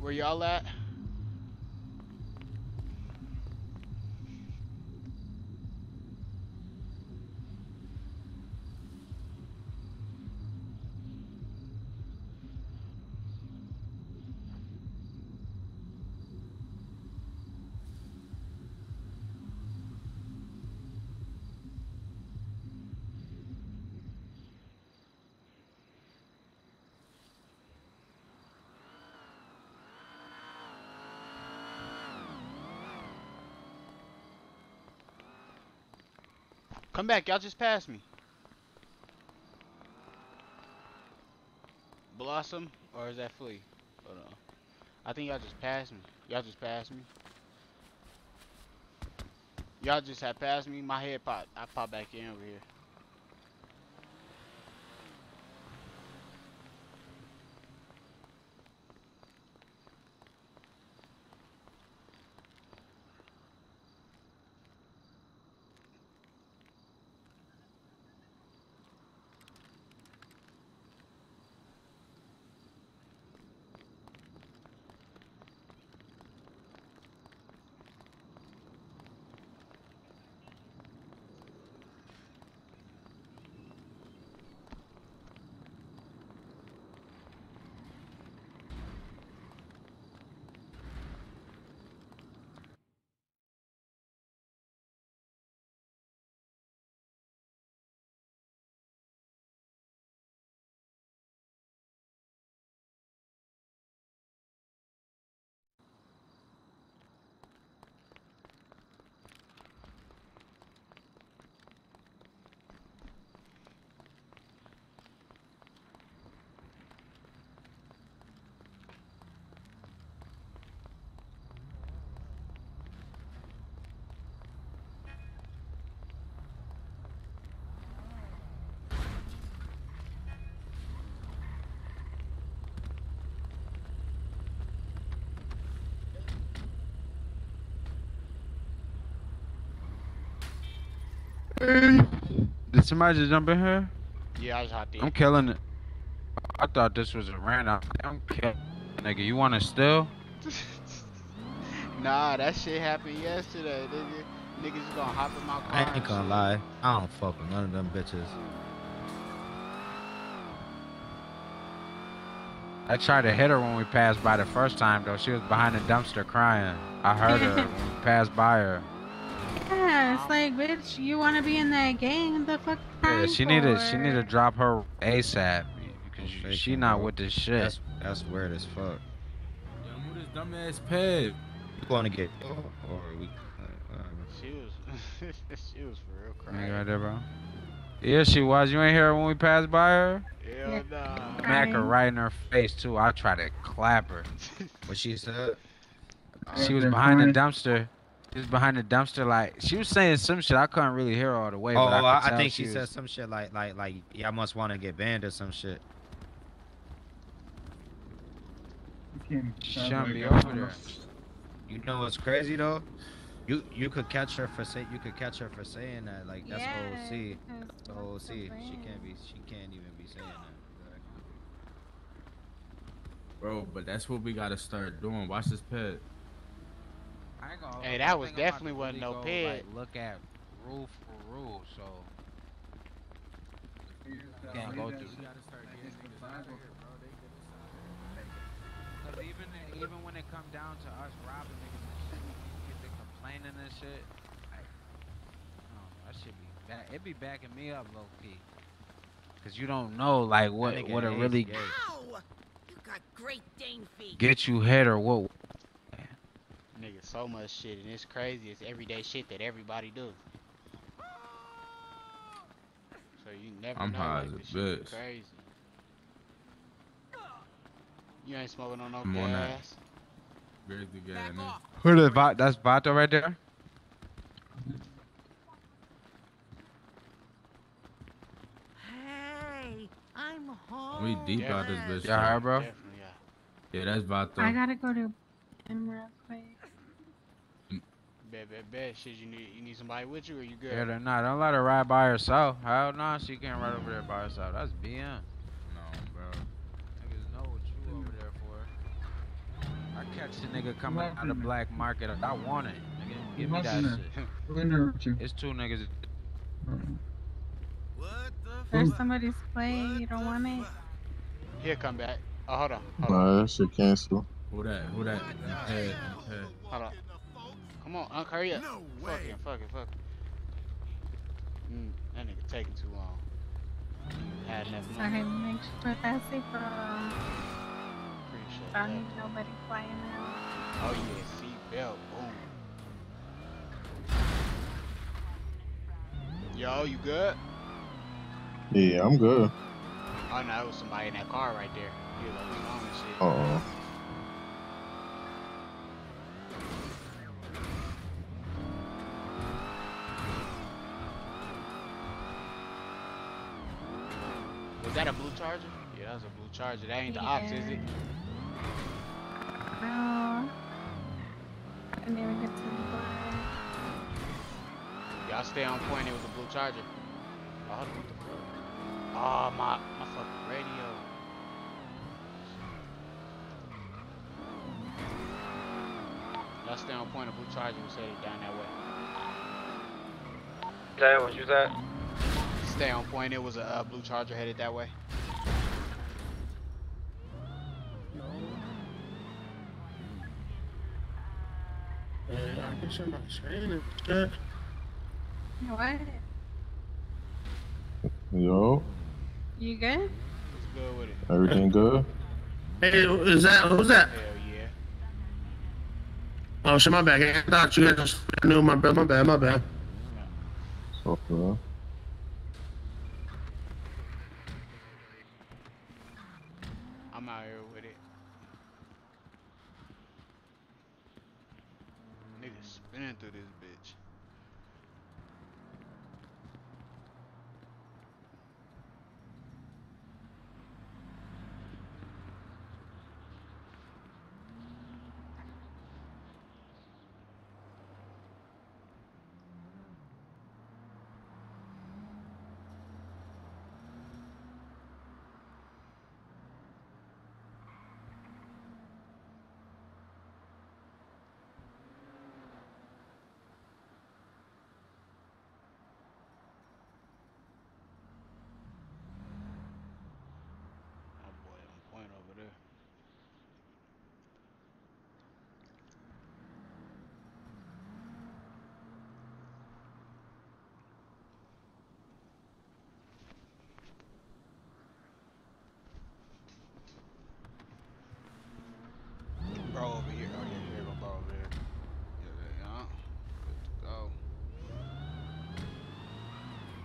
Where y'all at? Come back, y'all just passed me. Blossom, or is that Flea? Hold on. I think y'all just passed me. Y'all just passed me. Y'all just had passed me. My head popped. I popped back in over here. Did somebody just jump in here? Yeah, I just hopped in. I'm killing it. I thought this was a random. I'm killing it. Nigga, you wanna steal? Nah, that shit happened yesterday, nigga. Niggas just gonna hop in my car. I ain't gonna lie. I don't fuck with none of them bitches. I tried to hit her when we passed by the first time, though. She was behind the dumpster crying. I heard her when we passed by her. Yeah, it's like, bitch, you want to be in that gang the fuck time? Yeah, she need to drop her ASAP because she not with this shit. That's weird as fuck. Yo, who this dumbass pig? You want to get? Or we? She was, she was for real crying. Right there, bro. Yeah, she was. You ain't hear her when we passed by her? Yeah, nah. Smack her right in her face too. I tried to clap her. What she said? She was behind the dumpster. Just behind the dumpster, like she was saying some shit I couldn't really hear all the way. Oh, but I think she said some shit like y'all must want to get banned or some shit. Shouldn't be over there. You know what's crazy though? You could catch her for saying that. Like that's OC. Yeah, that's OC. She can't even be saying that. Exactly. Bro, but that's what we gotta start doing. Watch this pet. Hey, that was definitely wasn't no pig. Like, look at rule for rule, so you can't go through. Cause even when it come down to us robbing niggas and shit, they complaining and shit. Like, I should be back. It be backing me up low key. Cause you don't know like what it really gets. You got great Dane feet. Get you hit or what? Nigga, so much shit, and it's crazy. It's everyday shit that everybody do. So you never know. I'm high as a bitch. Crazy. You ain't smoking on no gas. Where's the guy, man? Who the bot? That's Bato right there. Hey, I'm home. We deep out this bitch. Yeah, alright, bro. Yeah, that's Bato. I gotta go to him real quick. Bet. Shit, you need somebody with you or you good? Yeah, or not. Don't let her ride by herself. Hell no, she can't ride over there by herself. That's BM. No, bro. Niggas know what you over there for. I catch the nigga coming out of the black market. I want it. Nigga, give me that shit. We're in there with you. It's two niggas. What the fuck? There's somebody's playing. You don't want it? Here, come back. Oh, hold on. Nah, that shit cancel. Who that? Hey. Hold on. Come on, Unc, hurry up. No way. Fuck it. That nigga taking too long. Had enough money. Sorry, make sure that's it, bro. Pretty sure. I don't need nobody flying out. Oh, yeah, seatbelt, boom. Yo, you good? Yeah, I'm good. Oh, no, it was somebody in that car right there. He was like, what's wrong and shit. Uh-oh. Was that a blue charger? Yeah, that was a blue charger. That ain't the ops, is it? No. I never got to the bar. Y'all stay on point. It was a blue charger. Oh, what the fuck? Oh, my fucking radio. Y'all stay on point. A blue charger was headed down that way. Damn, what you said? Stay on point. It was a blue charger headed that way. No. Hey, I can show my train and what? Yo. You good? What's good with it? Everything good? Hey, is that? Who's that? Hell yeah. Oh shit, my bad. I thought you had just knew my bad. My bad. So good. I'm out here with it. Nigga spinning through this bitch.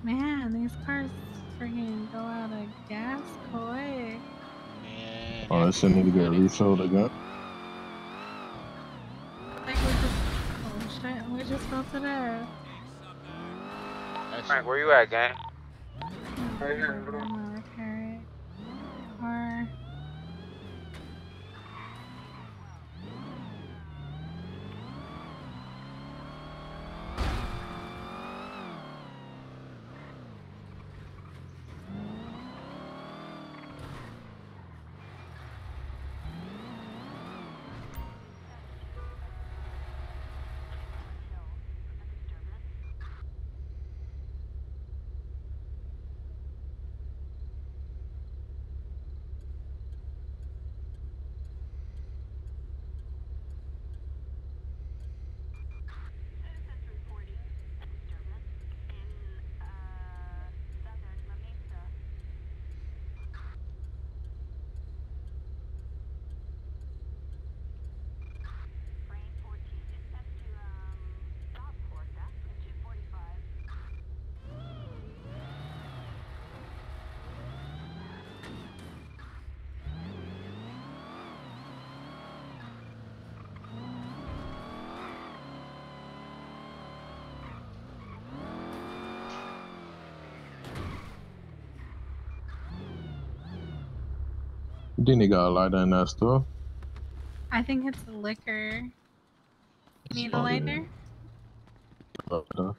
Man, these cars freaking go out of gas quick. Man. Oh, that shit need to get refilled again. Like we just fell to death. Frank, where you at, gang? Right here. Or... Didn't he got a lighter in that store? I think it's liquor. You need a lighter? Lighter.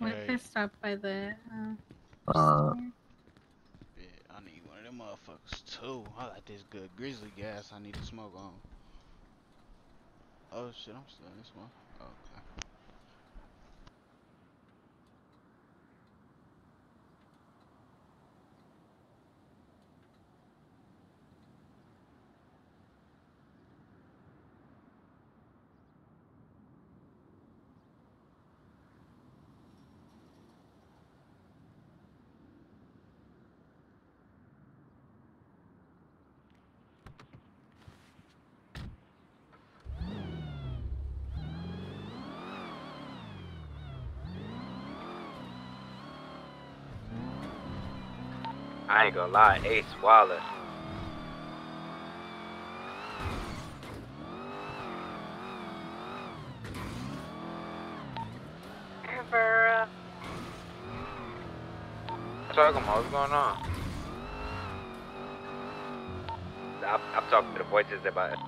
We're pissed off by the. Yeah, I need one of them motherfuckers too. I like this good grizzly gas. I need to smoke on. Oh shit, I'm still in this one. Oh, okay. I ain't gonna lie, Ace Waller. Ever. Talking about what's going on. I'm talking to the voices about it.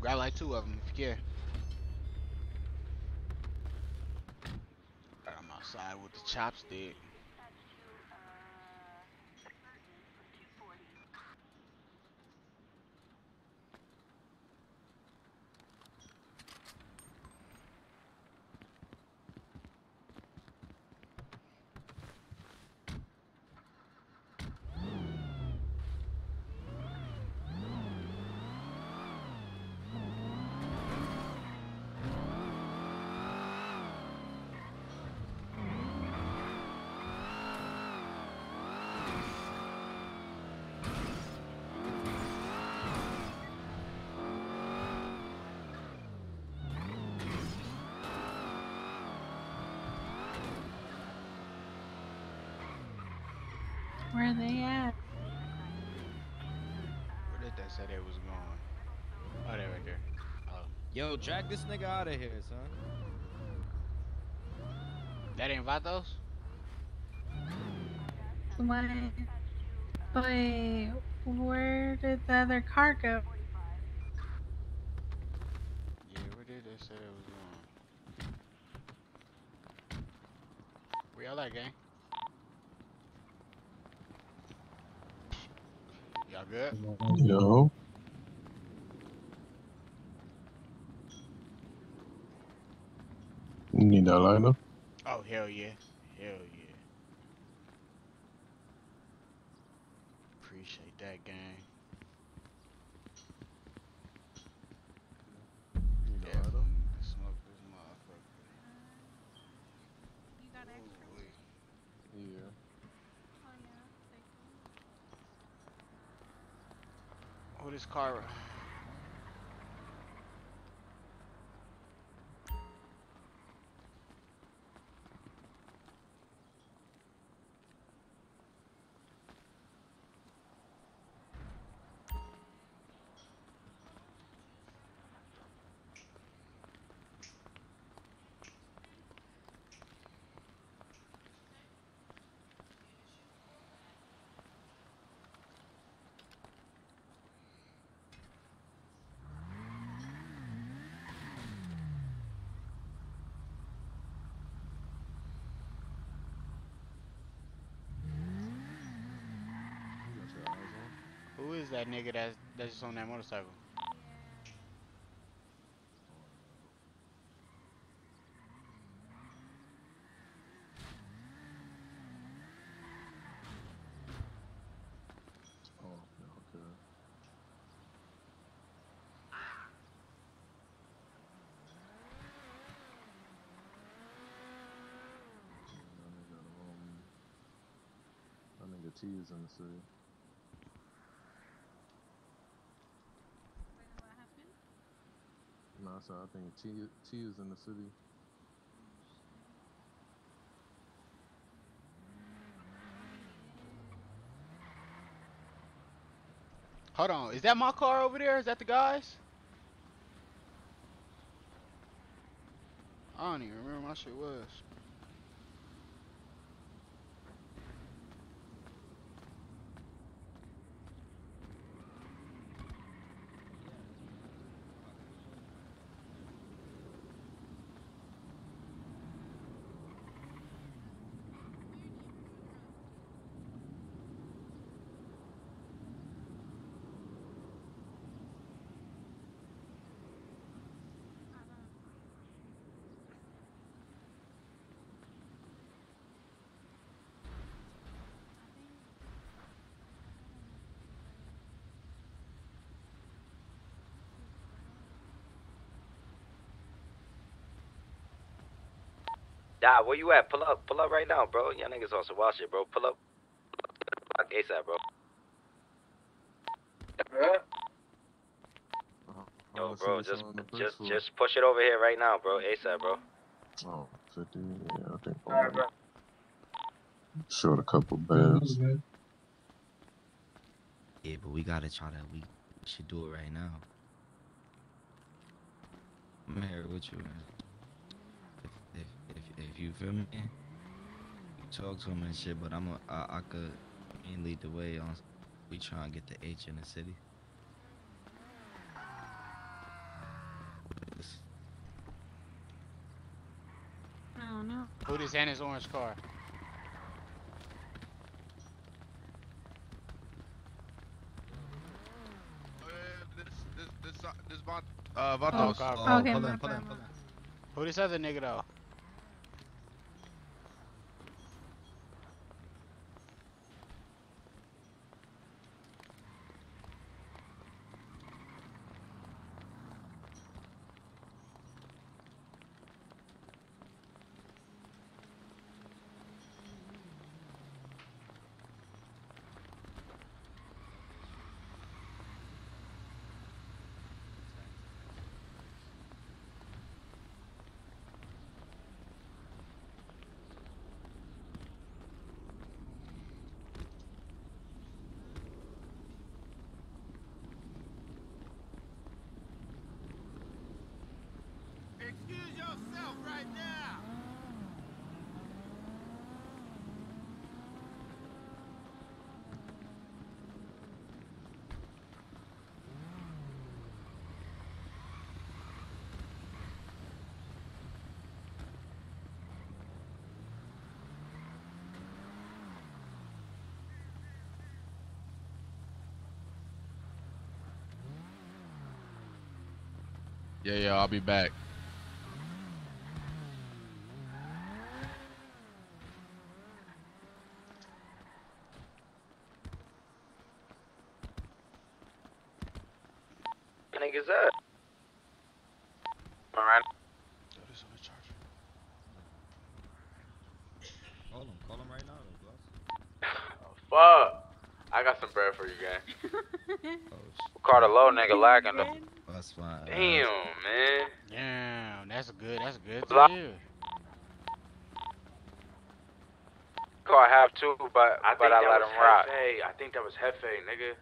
Grab like two of them if you care. I'm outside with the chopstick. Where are they at? Where did that say they was going? Oh, they're right there. Oh. Yo, drag this nigga out of here, son. That ain't Vatos? What? Wait, where did the other car go? Yeah, where did they say they was going? Where y'all at, gang? Y'all good? Yo. You need that lighter? Oh, hell yeah. Hell yeah. Appreciate that, gang. You got lighter? Smoke this motherfucker. You got extra? Yeah. Oh, this car. Who is that nigga that's just on that motorcycle? Oh, okay. That nigga T is in the city. So I think T is in the city. Hold on, is that my car over there? Is that the guys? I don't even remember where my shit was. Nah, where you at? Pull up right now, bro. Y'all niggas on some wild shit, bro. Pull up. Pull up to the block ASAP, bro. bro. Yo, bro, just push it over here right now, bro. ASAP, bro. Oh, 50, yeah, I think. All right, bro. Short a couple bands. Yeah, but we gotta try to. We should do it right now. I'm here with you, man. If you feel me, you talk to him and shit. But I could lead the way on. We trying to get the H in the city. Oh no. Hoodie's and his orange car. This Vatos. Oh, okay, pull in. Who this other nigga though? Yeah, I'll be back. I think it's that. All right. Call him right now. Oh, fuck. I got some bread for you, gang. Carter low nigga lagging them. That's fine. Damn, man. Damn, that's good. I have two, but I let him rock. Hey, I think that was Hefe, nigga.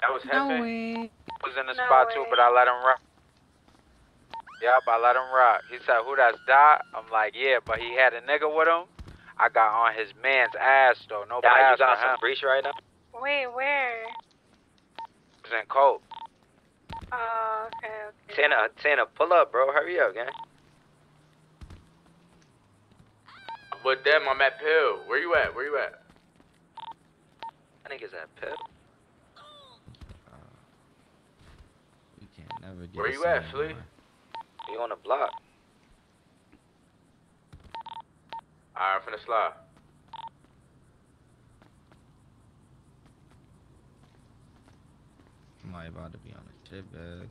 That was Hefe. No way. I was in the spot too, but I let him rock. Yep, I let him rock. He said, "Who that's Dot?" I'm like, "Yeah," but he had a nigga with him. I got on his man's ass though. Nobody asked for him. Breach right now. Wait, where? It was in Colt. Oh, okay. Tina, pull up, bro. Hurry up, gang. But damn, I'm at Pill. Where you at? I think it's at Pill. We can't never get. Where you at, Flea? You on the block? Alright, I'm finna slide. Am I about to be on the shit bag?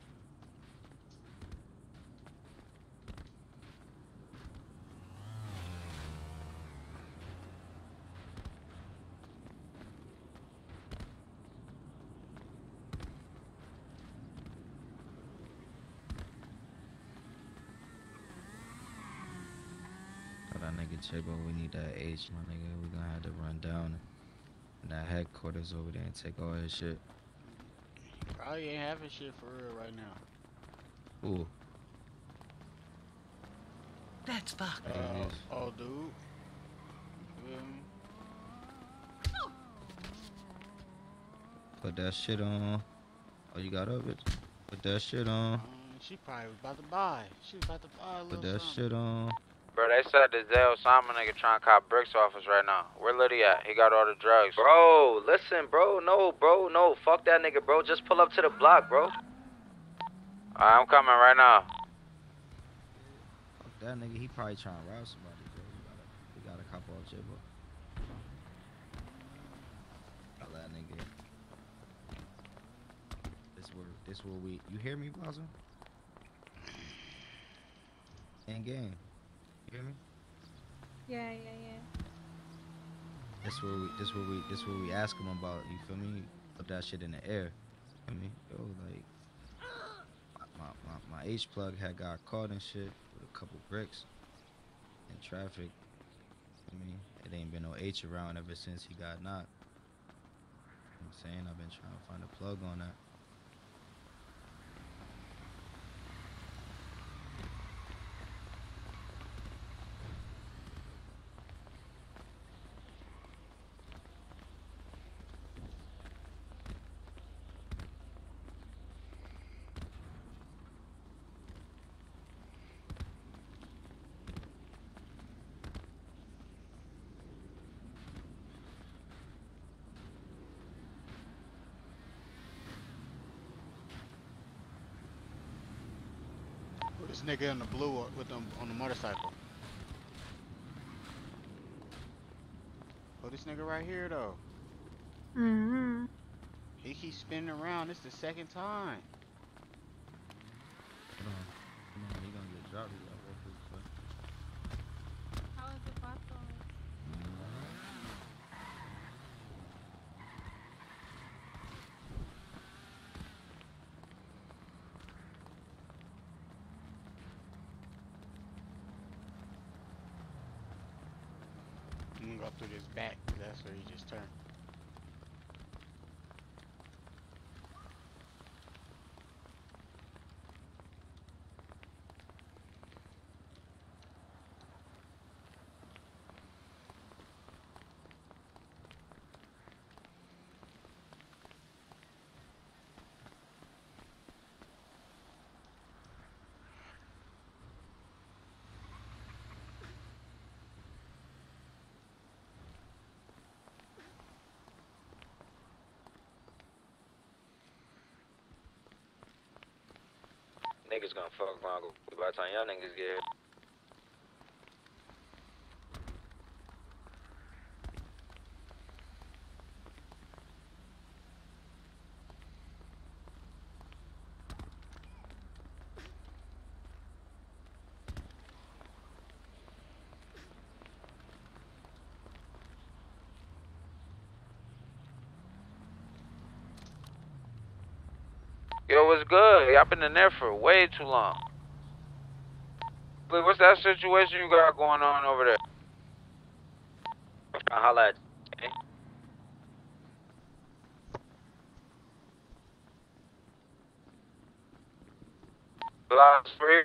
But we need that H, my nigga. We're gonna have to run down in that headquarters over there and take all his shit. Probably ain't having shit for real right now. Ooh. That's fucked. Oh, dude. Put that shit on. Oh, you got up it. Put that shit on. She probably was about to buy. A little Put that shit on. Bro, they said the Zay Osama nigga trying to cop bricks off us right now. Where Liddy at? He got all the drugs. Bro, listen, bro, no. Fuck that nigga, bro. Just pull up to the block, bro. Alright, I'm coming right now. Fuck that nigga. He probably trying to rob somebody, bro. We gotta cop off shit, bro. All that nigga. This where we... You hear me, Blazo? End game. You hear me? Yeah. This where we ask him about, you feel me? Put that shit in the air. I mean, it was like my H plug had got caught and shit with a couple bricks in traffic. I mean, it ain't been no H around ever since he got knocked. You know what I'm saying? I've been trying to find a plug on that. This nigga in the blue with them on the motorcycle. Oh, this nigga right here though. Mm-hmm. He keeps spinning around. This the second time. Hold on. Come on, he gonna get dropped. How is the box going? I'm gonna go through this back, that's where he just turned. Niggas gonna fuck Mongo by the time y'all niggas get here. Yo, what's good? Y'all been in there for way too long. But what's that situation you got going on over there? I holla at you. Blocks free.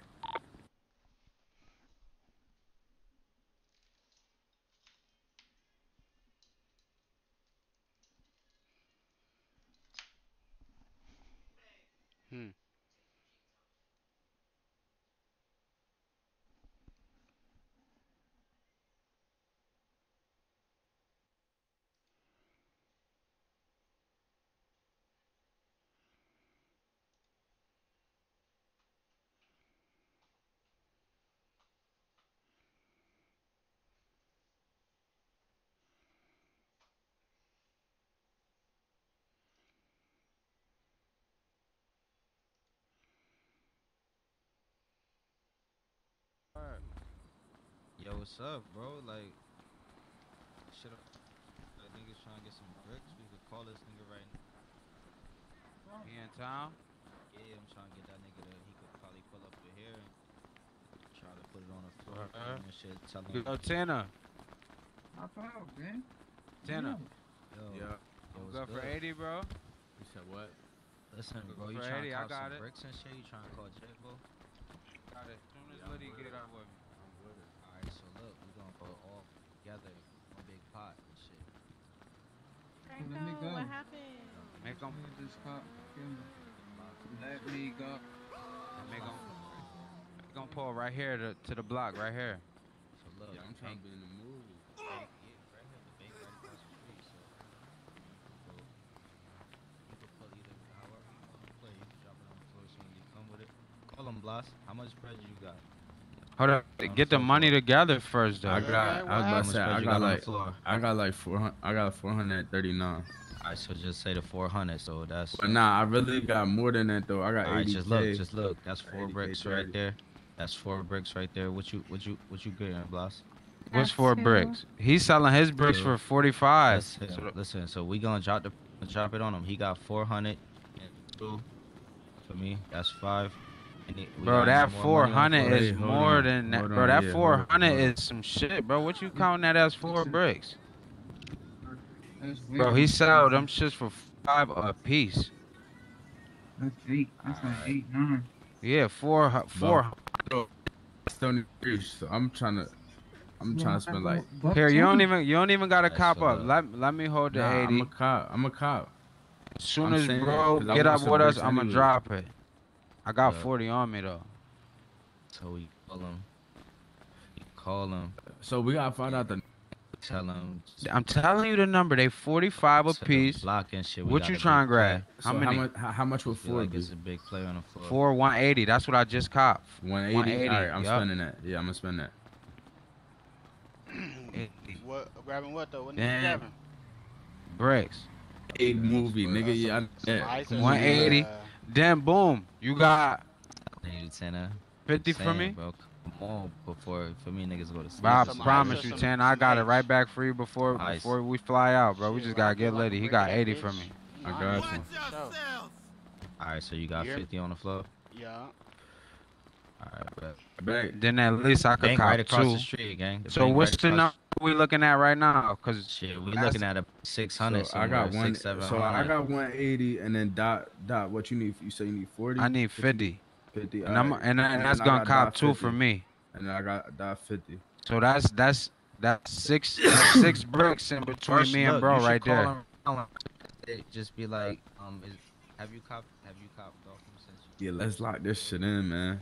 Yo, what's up, bro? Like, shit, that nigga's trying to get some bricks. We could call this nigga right now. He in town? Yeah, I'm trying to get that nigga that he could probably pull up with here and try to put it on the floor and shit. Tell him. Yo, Tanner. Hop out, man. Tanner. Yo. What's up for 80, bro? You said what? Listen, bro, you trying to call some bricks and shit? You trying to call J-Bo? Got it. As soon as Liddy get out with me. So look, we're gonna put all together in a big pot and shit. Let me go. What happened? Make them hit this pot. Let me go. Make them pull right here to the block, right here. So look, yeah, I'm trying to be in the mood. Yeah, right here, the bank right across the street. So you can pull either however you want to play. You can drop it on the floor so when you come with it. Call them, Blas. How much bread you got? Hold up, get the money together first, though. I got like 400. I got 439. Alright, so just say the 400. So that's. But nah, I really got more than that though. I got 80. Just look. That's 4 bricks right there. That's 4 bricks right there. What you getting, Blas? What's 4 bricks? He's selling his bricks for 45. Listen, so we gonna drop it on him. He got 400. 2. For me, that's 5. Bro, that 400 is more than that. Bro, that 400 is some shit, bro. What you counting that as 4 bricks? Bro, he sold them shits for 5 a piece. That's 8. That's like 8, 9. Yeah, 4. So I'm trying to. I'm trying to spend like. Here, you don't even gotta cop up. Let me hold the 80. I'm a cop. As soon as bro get up with us, I'ma drop it. I got 40 on me though. So we call him. So we gotta find out the. Tell him. I'm telling you the number. They 45 a piece. Block and shit. What you trying to grab? How much would 4 be? It's a big play on the floor. 4, 180. That's what I just copped. 180. All right, I'm spending that. Yeah, I'm gonna spend that. What grabbing what though? What nigga grabbing? Bricks. Big movie, nigga. Yeah. 180. Then boom, you got 50 for me. Bro. More before for me niggas go to sleep. I promise you, Tan, I got it right back for you before we fly out, bro. We just gotta get ready. He got 80 for me. I got you. All right, so you got 50 on the floor. Yeah. All right, bet. Then at least I could cop 2. So what's the number we looking at right now? Cause shit, we looking at a 600. So I got 170. So I got 180, and then dot. What you need? You say you need 40. I need 50. 50, and, right. and that's gonna cop 2 for me. And I got that 50. So that's 6 6 bricks in between me and bro right there. It just be like, have you copped off him since? Yeah, let's lock this shit in, man.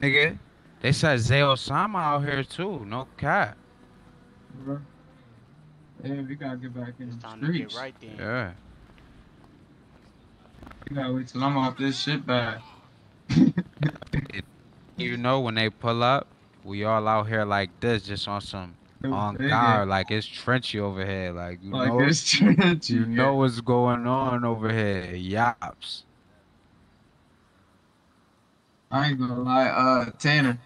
Nigga, they said Zay Osama out here too. No cap. Bruh. Yeah, we gotta get back in the streets. Right then. Yeah. We gotta wait till I'm off this shit back. You know when they pull up, we all out here like this, just on some on guard, like it's trenchy over here, like you know what's going on over here, yaps. I ain't gonna lie, Tanner.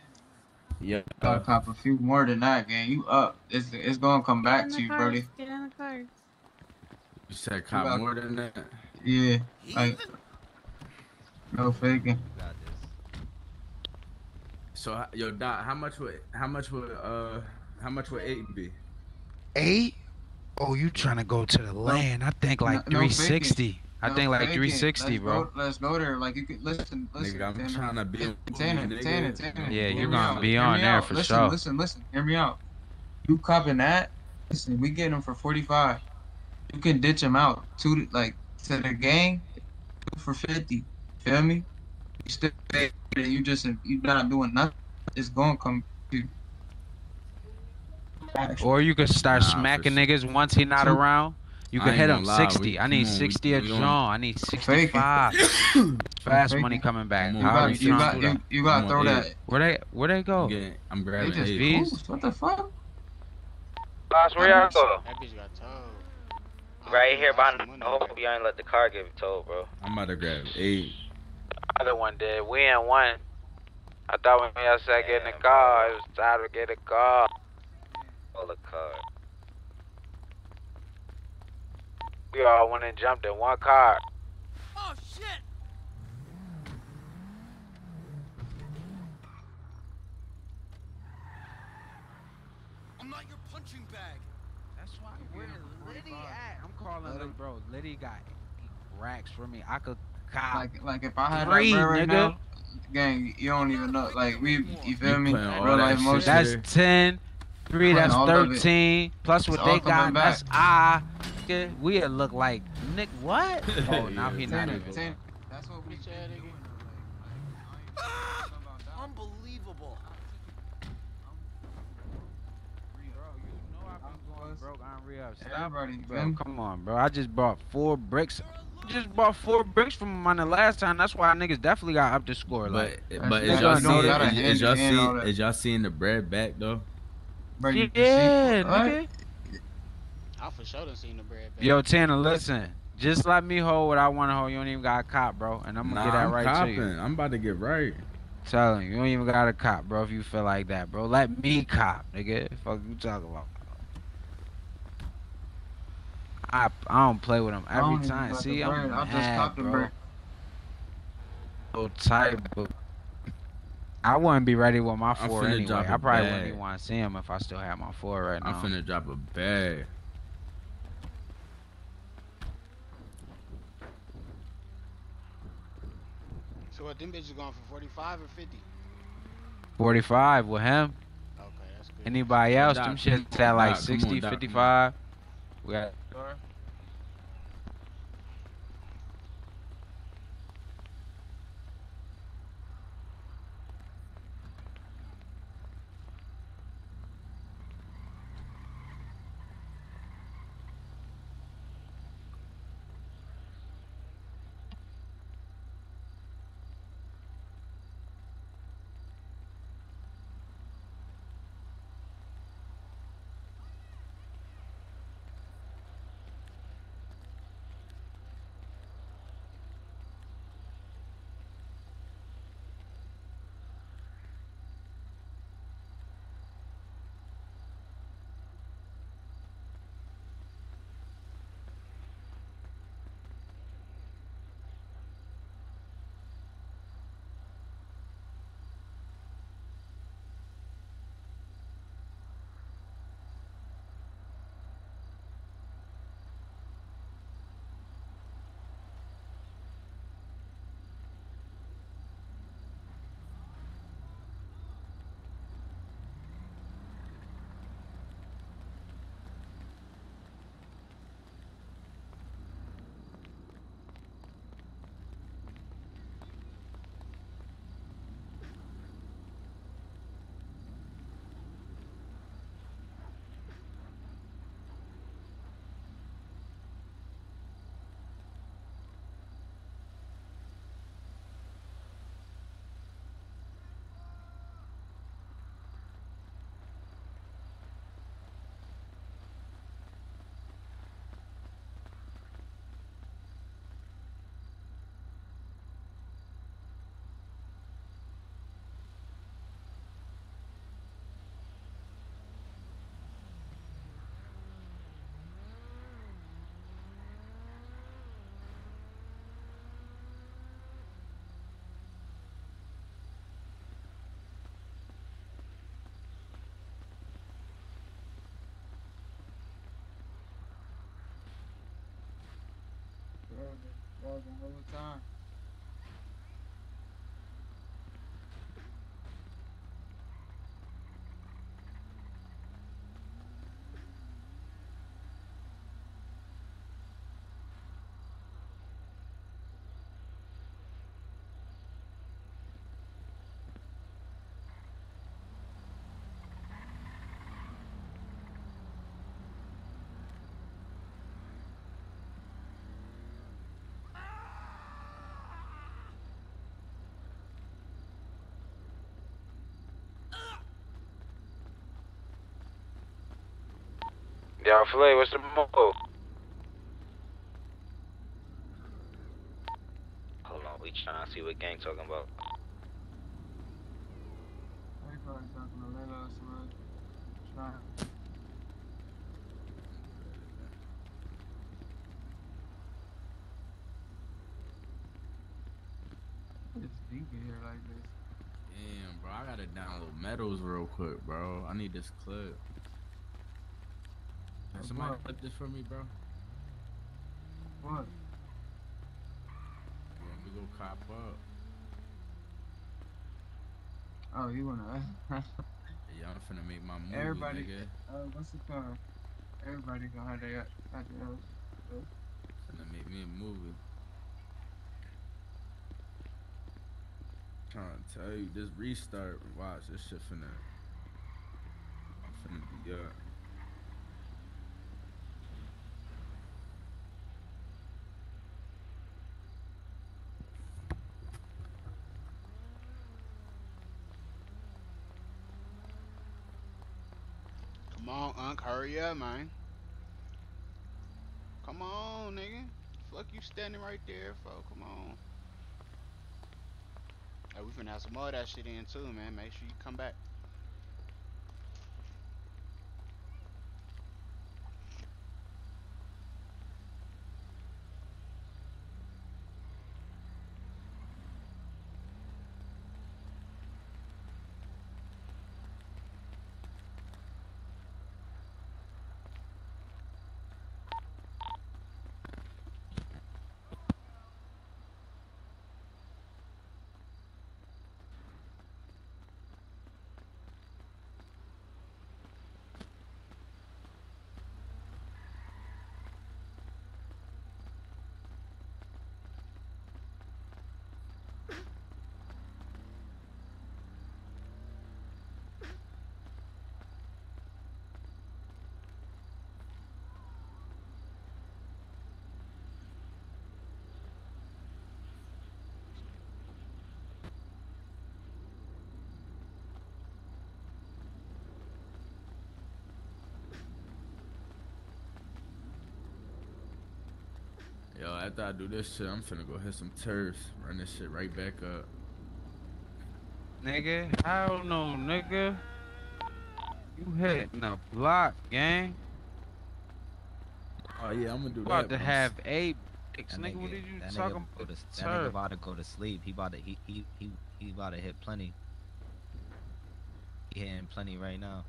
Yeah, gotta cop a few more than that, gang. You up? It's gonna come back to you, Brody. Get in the car. You said cop more than that. Yeah. Like, no faking. So, yo, Doc, how much would 8 be? 8? Oh, you trying to go to the land? I think like 360. I think like 360, bro. Let's go there. Like, you could listen. Nigga, I'm trying to be Tanner. Yeah, you're gonna be on there for sure. Listen. Hear me out. You copping that? Listen, we getting him for 45. You can ditch him out to the gang for 50. Feel me? You still pay that you not doing nothing. It's gonna come to you. Or you could start smacking niggas once he not around. You can hit him 60. I need 60 at John. I need 65. Fast money coming back. You gotta throw that. Where they go? Yeah, I'm grabbing they just V's. What the fuck? Boss, where y'all go? That bitch got towed. Right here, but I hope you ain't let the car get towed, bro. I'm about to grab 8. The other one did. We ain't one. I thought when we outside getting a car, it was time to get a car. Pull a car. We all went and jumped in one car. Oh shit! I'm not your punching bag. That's why. Where Liddy at? I'm calling him, bro. Liddy got racks for me. I could cop. Like if I had that bro right now, gang, you don't even know. Like you feel me? Real life motion. That's 10. 3, that's 13. Plus what they got, that's we look like Nick. What? Oh, now he not even. That's what we said. Unbelievable. Broke on re-ups. Come on, bro. I just bought 4 bricks. Just bought 4 bricks from him on the last time. That's why niggas definitely got up to score. Like, but is y'all seeing the bread back though? Yeah, nigga. I for sure done seen the bread back. Yo, Tanner, listen. Just let me hold what I want to hold. You don't even got a cop, bro. And I'm going to get that right to you. I'm about to get right. Telling you, you don't even gotta cop, bro, if you feel like that, bro. Let me cop, nigga. Fuck you talking about? I don't play with him every time. See, I'm just copping, bro. So tight, but I wouldn't be ready with my 4 anyway. I probably wouldn't even want to see him if I still had my 4 right now. I'm finna drop a bag. So what, them bitches going for 45 or 50? 45 with him. Okay, that's good. Anybody else, them shit's at like 60, 55. We got time. Y'all Filet, what's the move? Hold on, we trying to see what gang talking about. They probably talking about LIL ZAY OSAMA. It's deep in here like this. Damn, bro, I gotta download medals real quick, bro. I need this clip. Somebody clip this for me, bro. What? Yeah, we go cop up. Oh, you wanna? Y'all finna make my move, everybody, nigga. What's the car? Everybody gonna have their own. Finna make me a movie. Trying to tell you, this restart. Watch this shit finna. I'm finna be up. Hurry up, man. Come on, nigga. Fuck you standing right there, fuck. Come on. Hey, we finna have some more of that shit in too, man. Make sure you come back. Yo, after I do this shit, I'm finna go hit some turfs. Run this shit right back up. Nigga, I don't know, nigga. You hitting a block, gang. Oh, yeah, I'm gonna do that. About to have 8 6, nigga. What did you talking about? That nigga about to go to sleep. He about to, he about to hit plenty. He hitting plenty right now.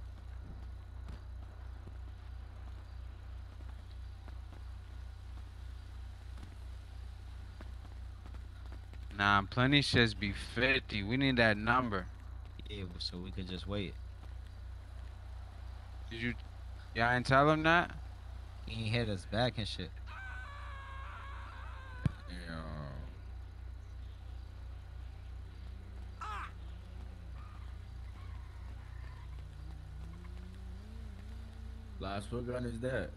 Nah, plenty shits be 50. We need that number. Yeah, so we could just wait. Did you... Y'all ain't tell him that? He ain't hit us back and shit. Yeah. Last, what gun is that?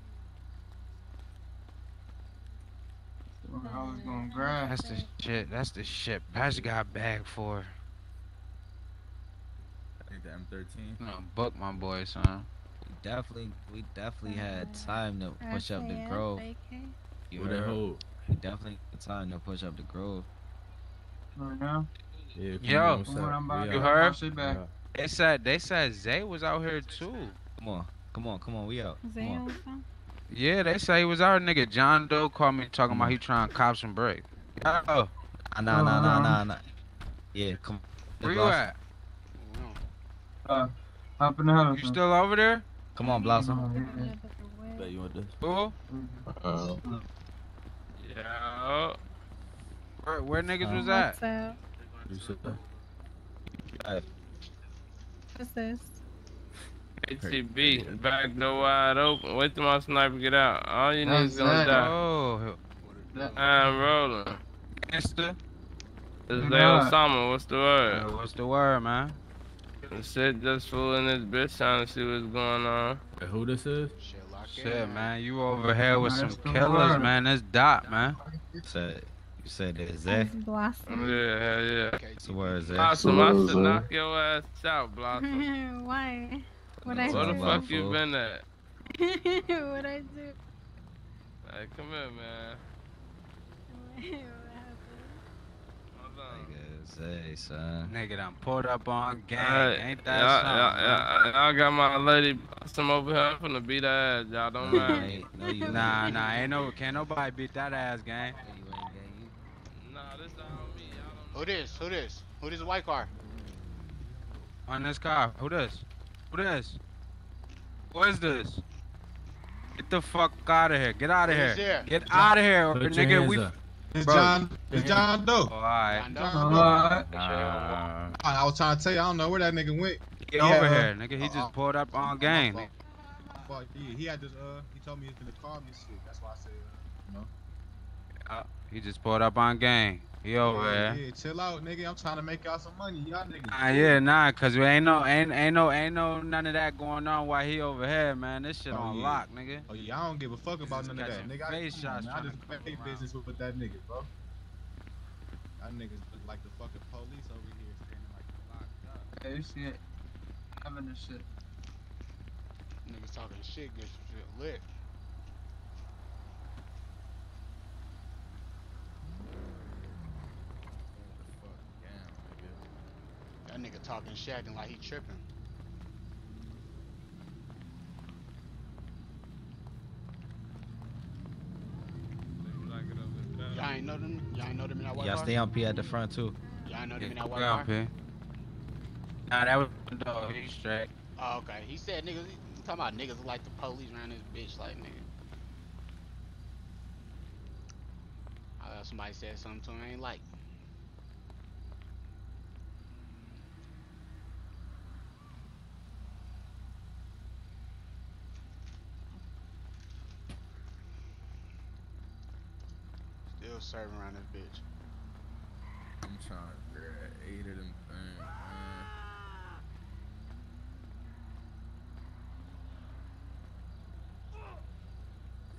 I was gonna grab. That's the shit. That's the shit. Patrick got bagged for. I think the M13. No, book my boy, son. We definitely had time to push up the Grove. You heard? We definitely had time to push up the Grove. Right now? Yeah, yo, you heard? Yeah. They said Zay was out here too. Come on, we out. Zay on something? Yeah, they say he was our nigga. John Doe called me talking about he trying to cop some break. Oh. Nah. Yeah, come. Where you at? Up in the house. You still over there? Come on, Blossom. Bet you want this. Who? Yeah. Where niggas was at? What's this? KTB, back door wide open. Wait till my sniper get out. All you niggas gonna die. Oh, I'm rolling. Gangsta. It's Zay Osama. What's the word? Yo, what's the word, man? This shit just fooling this bitch trying to see what's going on. Hey, who this is? Shit, man. You over here with some killers, man. That's Dot, man. You said it's Zay. Blossom. Yeah. What's the word, Zay? Blossom, I should knock your ass out, Blossom. Why? Where the fuck you been at? What I do? Hey, come here, man. What happened? Hold on. Nigga, Zay, son. Nigga done pulled up on gang. Ain't that something? I got my lady Blossom over here. I'm finna beat that ass, y'all. Don't mind. Nah, can't nobody beat that ass, gang. Nah, this not on me. Who this? Who this white car? On this car. Who this? Who this? Who is this? Get the fuck out of here. Get out of here. Get out of here, nigga. We... It's John Doe. Oh, all right. I was trying to tell you, I don't know where that nigga went. Get over here, nigga. He just pulled up on gang. Fuck, yeah. He had this, he told me he was gonna call me shit. That's why I said, no. Yeah, he just pulled up on gang. Yo, man. Yeah, chill out, nigga. I'm trying to make y'all some money, y'all niggas. Nah, cause we ain't no none of that going on while he over here, man. This shit on lock, nigga. Oh yeah, I don't give a fuck about none of that, nigga. I just pay business with that nigga, bro. Y'all niggas look like the fucking police over here, standing like locked up. Hey, shit, having this shit. Niggas talking shit, get some shit lit. talking shit, acting like he tripping. Y'all ain't know them. Y'all ain't know them in that white car. Y'all stay on P at the front too. Y'all know them in that white car. Nah, that was the dog. He's straight. Oh, okay. He said niggas. He's talking about niggas like the police around this bitch, like nigga. Somebody said something to him I ain't like. Still serving around this bitch. I'm trying to grab 8 of them things, man.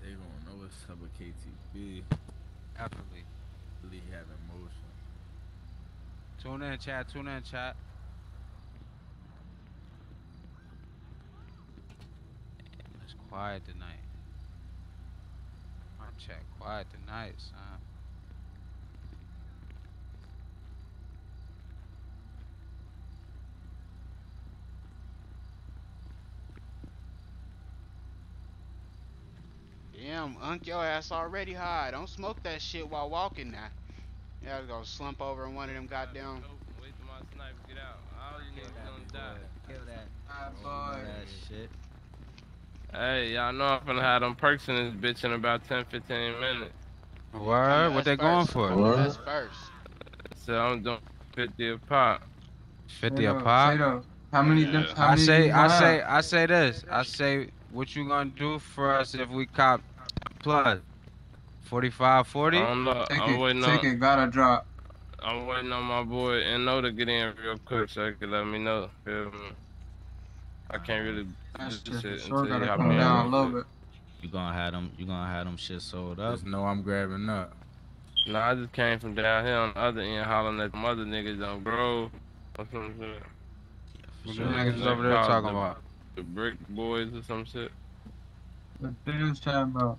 They don't know what's up with KTB. Definitely. Really have emotion. Tune in, chat. Tune in, chat. Damn, it's quiet tonight. My chat quiet tonight, son. Damn, unk your ass already high. Don't smoke that shit while walking now. Yeah, I was gonna slump over in one of them goddamn. Wait till my sniper get out. I already know he's gonna die. Kill that. Kill that shit. Hey, y'all know I'm gonna have them perks in this bitch in about 10-15 minutes. Word? What they going for? Word? So I'm doing 50 a pop. 50 a pop? How many? I say this. I say. What you gonna do for us if we cop plus 45-40? I don't know. I'm waiting on it. Gotta drop. I'm waiting on my boy NO to get in real quick so he can let me know. I can't really do shit until he hop in. I love it. You gonna have them shit sold up. Just know I'm grabbing up. Nah, I just came from down here on the other end hollering at them other niggas don't grow. Or something. What you niggas over there talking about? The Brick Boys or some shit. The dude's talking about.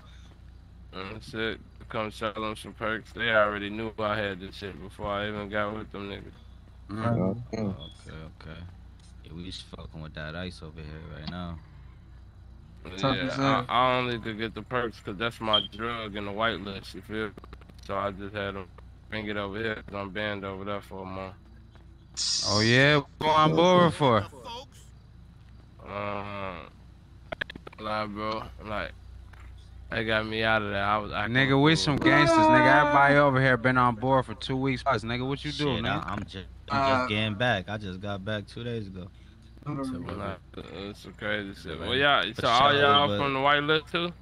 That's it. Come sell them some perks. They already knew I had this shit before I even got with them niggas. Mm-hmm. Okay. Yeah, we just fucking with that ice over here right now. Yeah, I only could get the perks because that's my drug in the white list, you feel? So I just had them bring it over here because I'm banned over there for a month. Oh, yeah? What I'm bored for? Nah, bro. Like, they got me out of there. Nigga, we some gangsters, nigga. Everybody over here been on board for 2 weeks plus, nigga. What you doing, nigga? I'm just getting back. I just got back 2 days ago. That's some crazy shit. Well, yeah. So all y'all from the white list too?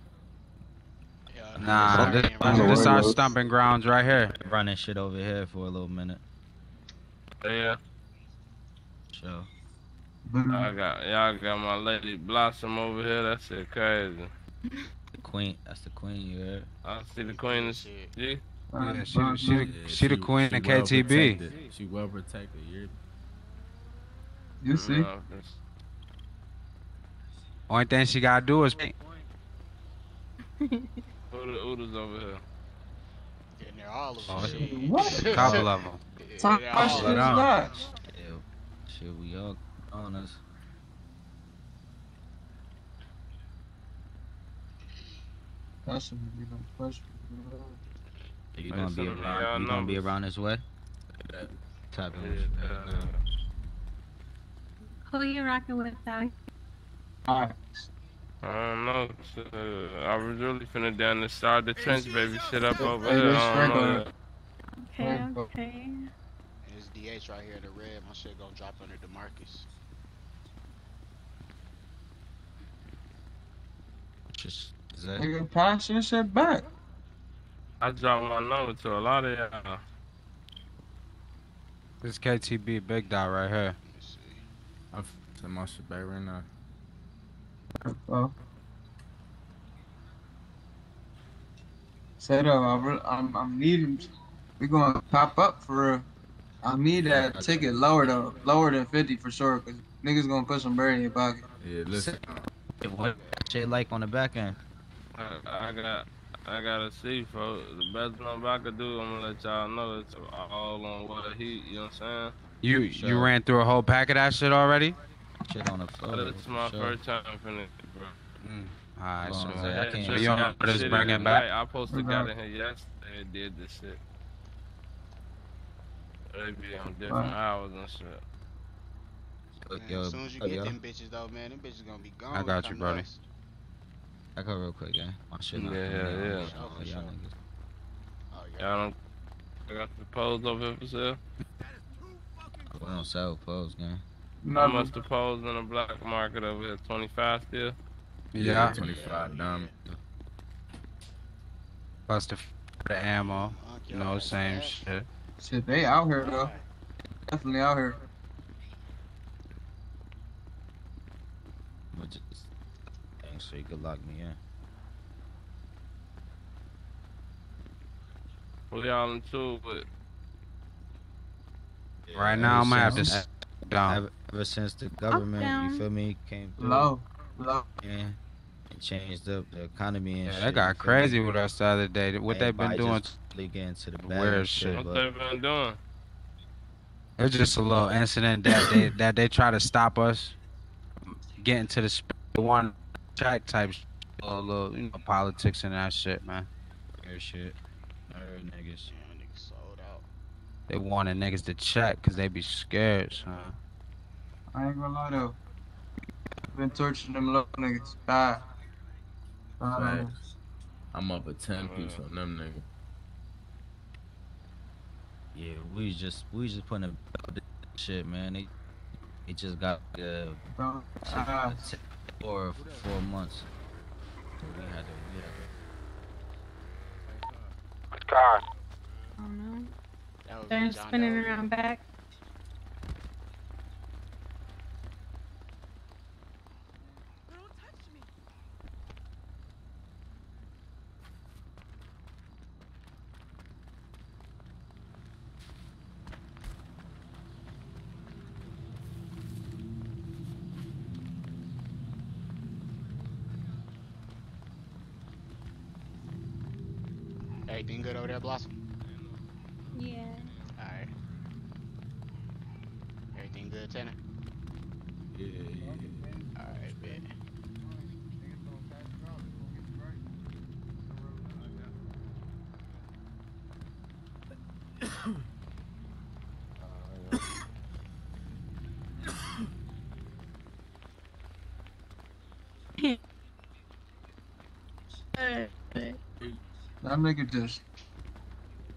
Nah, this our stomping grounds right here. Running shit over here for a little minute. Yeah. Sure. Y'all got my lady Blossom over here. That shit crazy. The queen, that's the queen, you heard? I see the queen and shit. Yeah, she the queen in KTB. Protected. She well protected. You see? Only thing she gotta do is. Oodles over here. Yeah, they're all over here. What? A couple of them. Shit, we all. On us. That's gonna be no question. You gonna be around this way? Type of shit. Who you rocking with, Doug? Alright. I don't know. I was really finna down the side of the trench, baby. Shit up over here. Okay. This DH right here, the red. My shit gonna drop under DeMarcus. Nigga, pass your shit back. I dropped my number to a lot of y'all. This KTB big dot right here. Let me see. I'm sending my shit back right now. Oh. Set up. I'm needing. We gonna pop up for real. I need that ticket lower though, lower than 50 for sure. Cause niggas gonna put some bird in your pocket. Yeah, listen. What shit like on the back end? I gotta see, folks. The best number I could do, I'm gonna let y'all know it's all on what he, you know what I'm saying? You ran through a whole pack of that shit already? Shit on the phone. It's my first time finna, bro. Alright, so I can't. You don't know what it's bringing back. I posted got in here yesterday and did this shit. They be on different hours and shit. Man, yo, as soon as you get them bitches though, man, them bitches gonna be gone. I got you, brody. I go real quick, gang. My shit not yeah. Oh, for sure. Y'all don't got the poles over here for sale? We don't sell poles, gang. How much the poles in the black market over here? 25 still? Yeah, 25, dumb. Bust the ammo. You know, same shit. Shit, they out here, though. Definitely out here. So you could lock me in. Well, y'all in too, but right now I might have to down. Ever since the government, you feel me, came through and changed up the economy and shit. That got crazy with us the other day. What they been doing? Getting to the weird shit. What they been doing? It's just a little incident that they try to stop us getting to the one. Track type shit, a little, you know, politics and that shit, man. Weird shit. Nerd niggas. Yeah, niggas sold out. They wanted niggas to check because they be scared, son. I ain't gonna lie, though. Been torturing them little niggas. Bye. Bye. I'm up a 10 piece on them niggas. Yeah, we just putting up this shit, man. It just got the... Or 4 months. So we had to, God. I don't know. They're spinning around back. Don't touch me. Everything good over there, Blossom? Yeah. Alright. Everything good, Tanner? Yeah. Alright, bet. That nigga just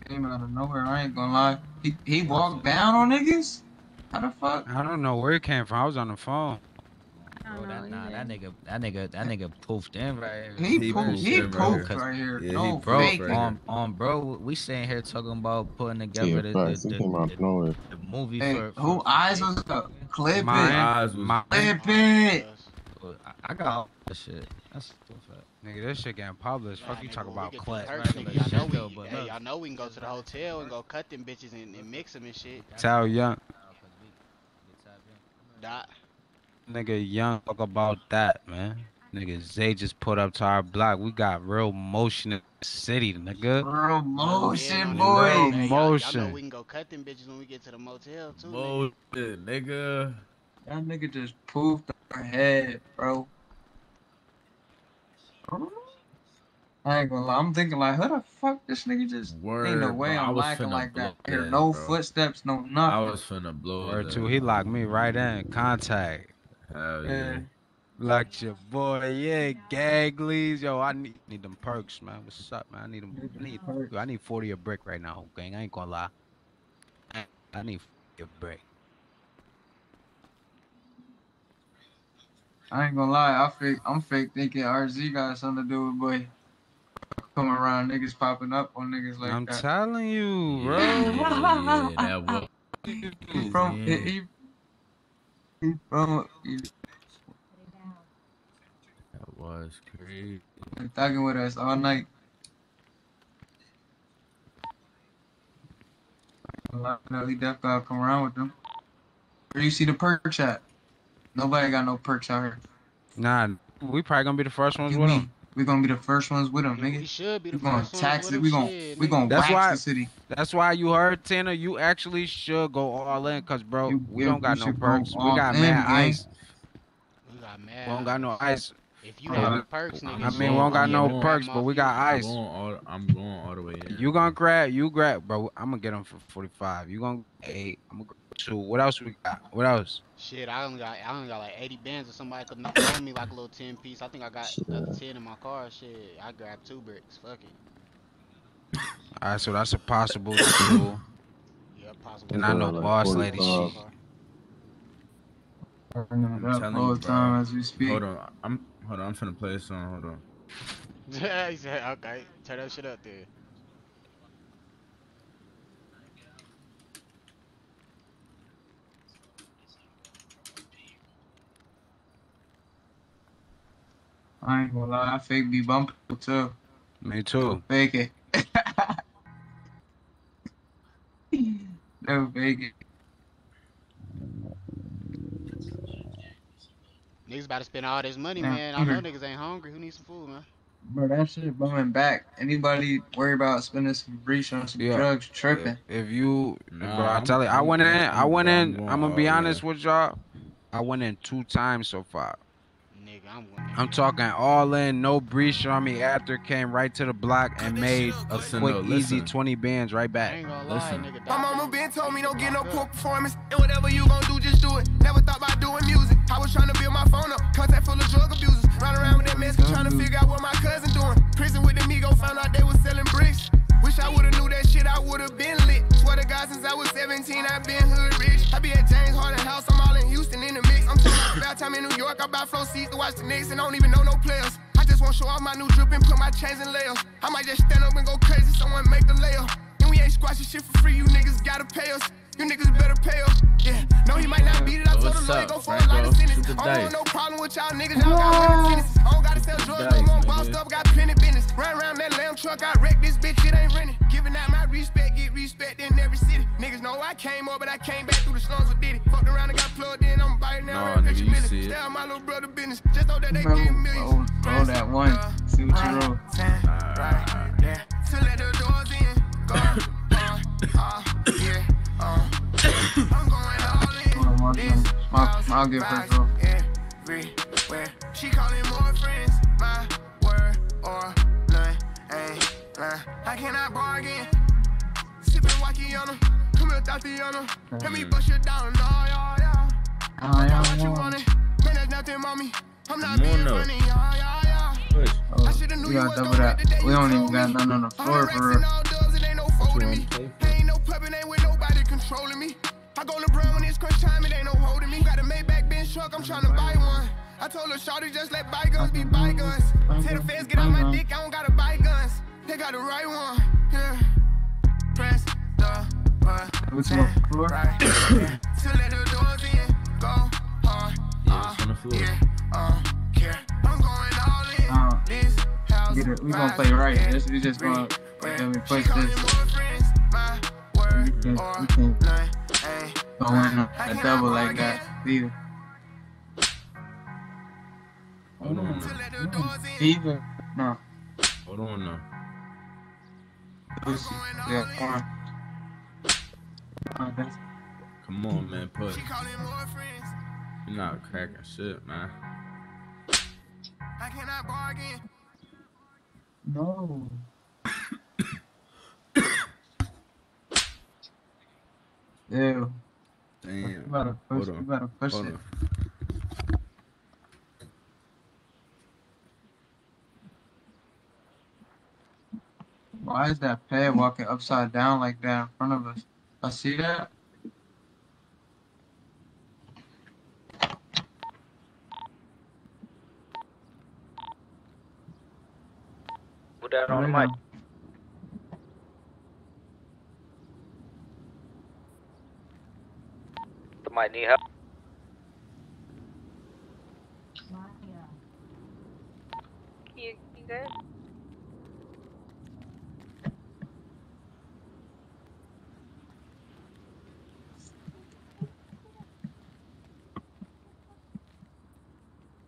came out of nowhere, I ain't gonna lie. He walked down on niggas? How the fuck? I don't know where it came from, I was on the phone. Bro, that nigga poofed in right here. He poofed right here. Yeah, no, he broke right bro, we sitting here talking about putting together the movie for... Who eyes was up? Clip it! Clip it! I got all this shit. That's so fat. Nigga, this shit getting published. Fuck you talk about clutch. Y'all know we can go to the hotel and go cut them bitches and mix them and shit. Tell Young. Dot. Nigga, Young talk about that, man. Nigga, Zay just put up to our block. We got real motion in the city, nigga. Real motion, boy. Real motion. Y'all know we can go cut them bitches when we get to the motel, too. Bullshit, nigga. That nigga just poofed our head, bro. I ain't gonna lie, I'm thinking like, who the fuck this nigga just ain't no way I'm lacking like that. There no footsteps, no nothing. I was finna blow it. He locked me right in. Contact. Hell yeah. Locked your boy, yeah. Gag leaves. Yo, I need them perks, man. What's up, man? I need them. I need 40 a brick right now, gang. I ain't gonna lie. I need 40 a brick. I ain't gonna lie, I'm fake thinking RZ got something to do with boy coming around niggas popping up on niggas like I'm that. I'm telling you, bro. Yeah, he from he that was crazy. Been talking with us all night. He definitely come around with them. Where you see the perk chat? Nobody got no perks out here. Nah, we probably gonna be the first ones with them. We're gonna be the first ones with them, nigga. We should be the first ones with them. We're gonna tax it. We're gonna wax the city. That's why you heard, Tanner. You actually should go all in, cause bro, we don't got no perks. We got mad ice. We got mad. We don't got no ice. If you have perks, nigga. I mean, we don't got no perks, but we got ice. I'm going all the way in. You gonna grab? You grab, bro. I'm gonna get them for 45. You gonna 8? I'm gonna grab 2. What else we got? What else? Shit, I only got like 80 bands or somebody could knock on me like a little 10-piece. I think I got another 10 in my car. Shit, I grabbed 2 bricks. Fuck it. All right, so that's a possible 2. Yeah, possible. And I know like boss lady shit. I'm telling you, time as we speak. Hold on. I'm finna play a song. Hold on. Yeah, he said, okay, turn that shit up, dude. I ain't gonna lie, I fake be bumping too. Me too. Fake it. No, fake it. Niggas about to spend all this money, man. I know niggas ain't hungry. Who needs some food, man? Bro, that shit bumming back. Anybody worry about spending some breach on some drugs tripping? If you, bro, I tell you, I went in. I'm gonna be honest with y'all. I went in 2 times so far. I'm talking all in, no breach on me. After came right to the block and made a quick, easy 20 bands right back. Listen, my mama been told me don't get no poor performance. And whatever you gon' do, just do it. Never thought about doing music. I was trying to build my phone up, contact full of drug abusers. Run around with that mess, trying to figure out what my cousin doing. Prison with the Migo, found out they was selling bricks. Wish I would've knew that shit, I would've been lit. Swear to God, since I was 17, I've been hood rich. I be at James Harden house, I'm all in Houston in the mix. I'm talking about time in New York, I buy flow seats to watch the Knicks and don't even know no players. I just wanna show off my new drip and put my chains in layers. I might just stand up and go crazy, someone make a layup. And we ain't squashing shit for free, you niggas gotta pay us. You niggas better pay us. Yeah, no, he might not beat it, I told him to go for a lighter sentence. I don't want no problem with y'all niggas, y'all got winning tennis. I don't gotta sell drugs, no more bossed up, got plenty business. Run around that lamb truck, I wrecked this bitch, it ain't renting. Giving out my respect, get respect in every city. Niggas know I came up, but I came back through the slums with Diddy. Fucked around and got plugged in, I'm biting now, I'm fixing millions. Tell my little brother business, just know that they get millions. Roll that one, see what you roll. Right, yeah, to let the doors in, go yeah. I'm going all in. I'll get her, girl. Everywhere. She calling more friends. My word or none. Ain't lying. I cannot bargain. Sippin' walkie on them. Come here, Tati on them. Let me bust you down. No, yeah. I know what you wanted. Man, there's nothing, mommy. I'm not being funny. I should've knew you was gonna get the day. We don't even got none on the floor, bro. Ain't no pub and ain't with nobody controlling me. I go LeBron when it's crunch time, it ain't no holding me. Got a Maybach bench truck, I'm trying to buy one. I told her shawty just let bygones be bygones. Tell the feds get out my dick, I don't gotta buy guns. They got the right one, yeah. Press the button, right, yeah. To let the doors in, go on, yeah, care. I'm going all in, this house. Get it. We gonna play right, we just gonna play this. My word or none. Don't want a double like that either. Hold on now. Either. No. Hold on now. Yeah, come on. Come on, man, push. You're not cracking shit, man. I cannot bargain. No. Ew. Damn. You better push, it. Why is that pad walking upside down like that in front of us? I see that. Put that on the mic. Might need help. You good?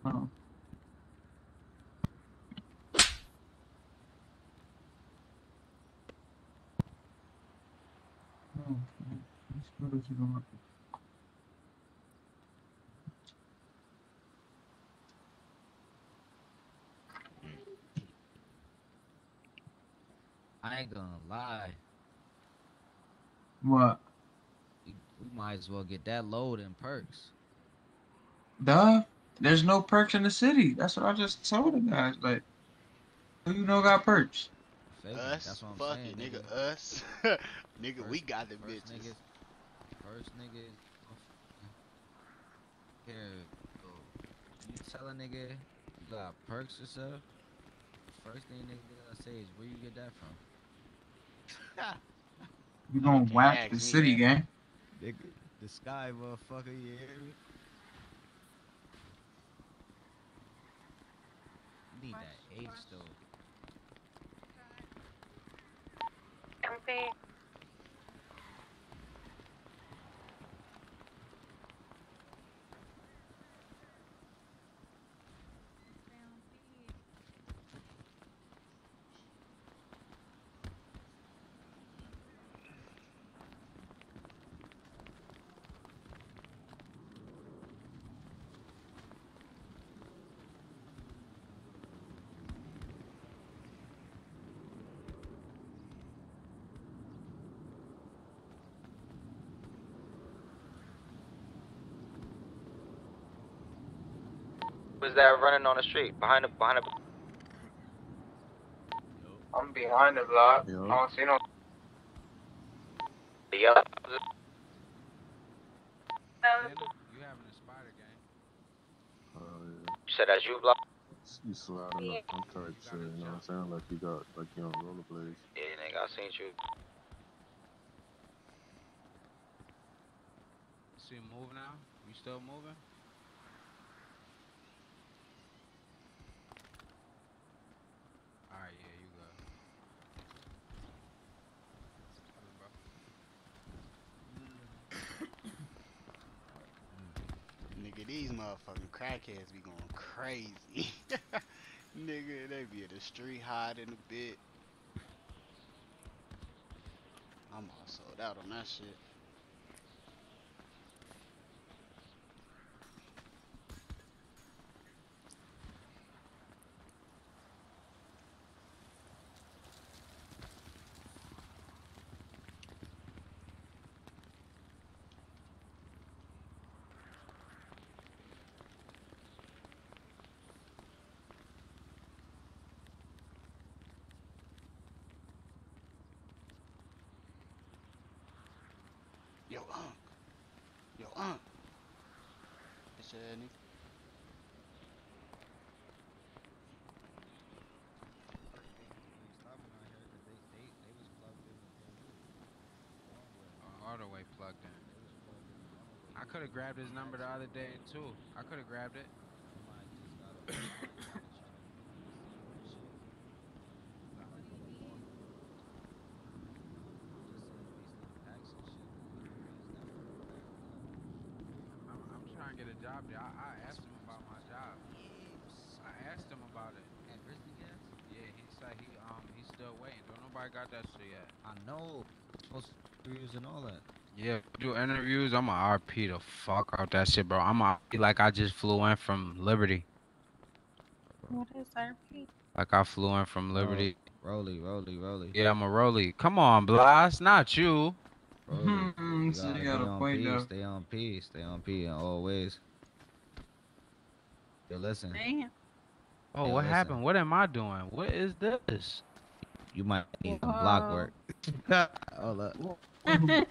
Oh. I ain't gonna lie. What? We might as well get that load in perks. Duh. There's no perks in the city. That's what I just told the guys. Like, who you know got perks? Us. That's what I'm fuck saying, it, nigga. Us. Nigga, first, we got the bitches. Niggas, first nigga. Here, go. You tell a nigga you got perks or stuff. First thing nigga gonna say is where you get that from. You gonna whack the city, gang. Nigga, the sky, motherfucker. You hear me? Need that ape still. Okay. Was that running on the street behind the? I'm behind the block. Yo. I don't see no. The other. You having a spider game? Oh yeah. You said that's you block. You sliding up some type shit. You know what I'm saying? Like you got like you on rollerblades. Yeah, nigga, I seen you. See him moving now? You still moving? These motherfucking crackheads be going crazy. Nigga, they be in the street hiding a bit. I'm all sold out on that shit. Yo, Unc. It's a nigga. All the way plugged in. I could have grabbed his number the other day, too. I could have grabbed it. Get a job there. I asked him about my job. I asked him about it. And Grizzly Gas? Yeah, he said he's still waiting. Don't nobody got that shit yet. I know. Post reviews and all that. Yeah, do interviews. I'ma RP the fuck out that shit, bro. I'ma RP like I just flew in from Liberty. What is RP? Like I flew in from Liberty. Rolly. Yeah, I'm a Rolly. Come on, Blas, not you. Mm-hmm. So they got a point though. Stay on P in all ways. Yo, listen. Damn. Oh, yo, what happened? What am I doing? What is this? You might need some block work. Hold up.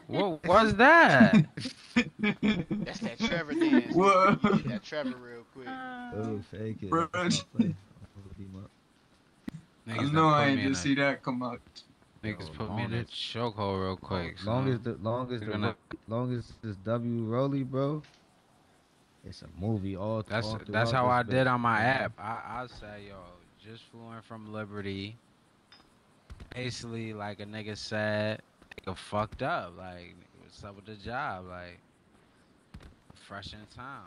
What was that? That's that Trevor dance. What? That Trevor real quick. Oh, fake it. Bro. I know I ain't just see that come out. Niggas put me in the chokehold real quick. Long as this W Rolly, bro. It's a movie all through. That's how I did on my app. I said, yo, just flew in from Liberty. Basically, like a nigga said, nigga fucked up. Like, what's up with the job? Like, fresh in town.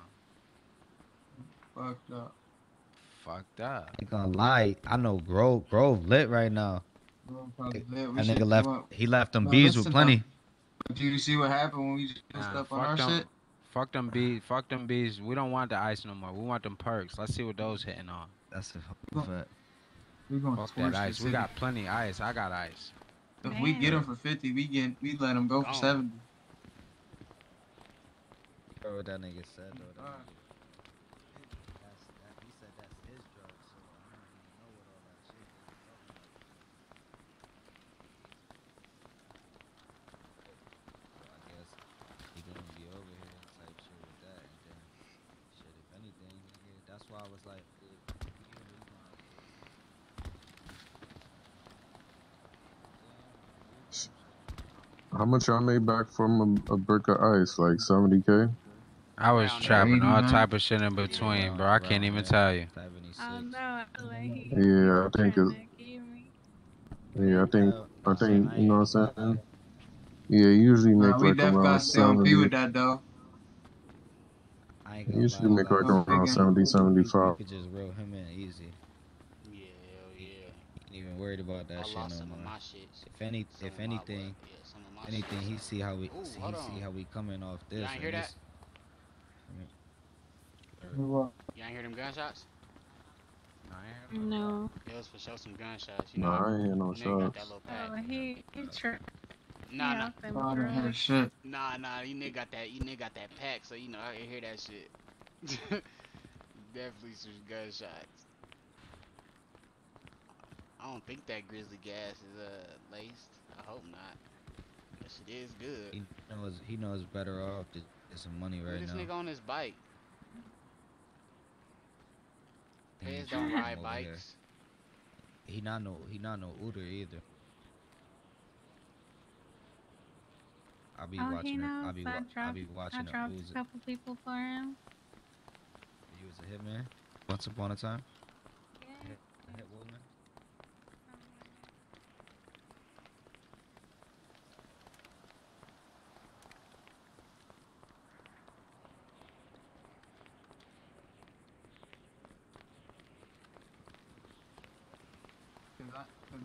Fucked up. He gonna lie. I know Grove lit right now. That nigga left. He left them bees with plenty. Did you see what happened when we just pissed up on our shit? Fuck them bees. Fuck them bees. We don't want the ice no more. We want them perks. Let's see what those hitting on. That's a fact. We gonna fuck that ice. We got plenty of ice. I got ice. If we get them for 50, we let them go for 70. Oh, that nigga said though. He said that's his drug, so I don't even know what all that shit is. I guess he gonna be over here and type shit with that, and then shit, if anything, yeah, that's why I was like, how much I made back from a brick of ice? Like 70K? I was trapping all type of shit in between, bro. I can't even tell you. Yeah, I think it's... Yeah, I think, you know what I'm saying? Yeah, usually make like around 70. With that, though. Usually make like around 70, 75. You could just reel him in easy. Yeah, yeah. Ain't even worried about that shit no more. If anything, he see how we coming off this. Y'all hear that? Y'all hear them gunshots? No. It was for sure some gunshots. You know, I ain't hear no shots. Oh, he tripped. Nah. Nah, you nigga got that. You nigga got that pack, so you know I hear that shit. Definitely some gunshots. I don't think that grizzly gas is laced. I hope not. That shit is good. He knows better off to get some money right now. This nigga on his bike. Pez don't ride bikes. He not no Uber either. I be watching. I dropped a couple people for him. He was a hitman once upon a time. Yeah. A hit woman.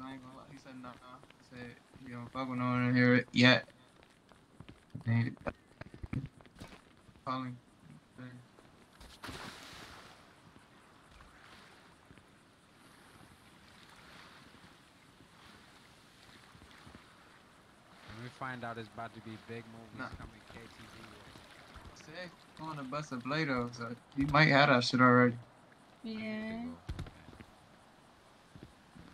I ain't gonna lie. He said no. He said you don't fuck with no one to hear it yet. Dang it. Calling. When we find out it's about to be big movies coming KTB. Say on the bus of Blado, so you might have that shit already. Yeah.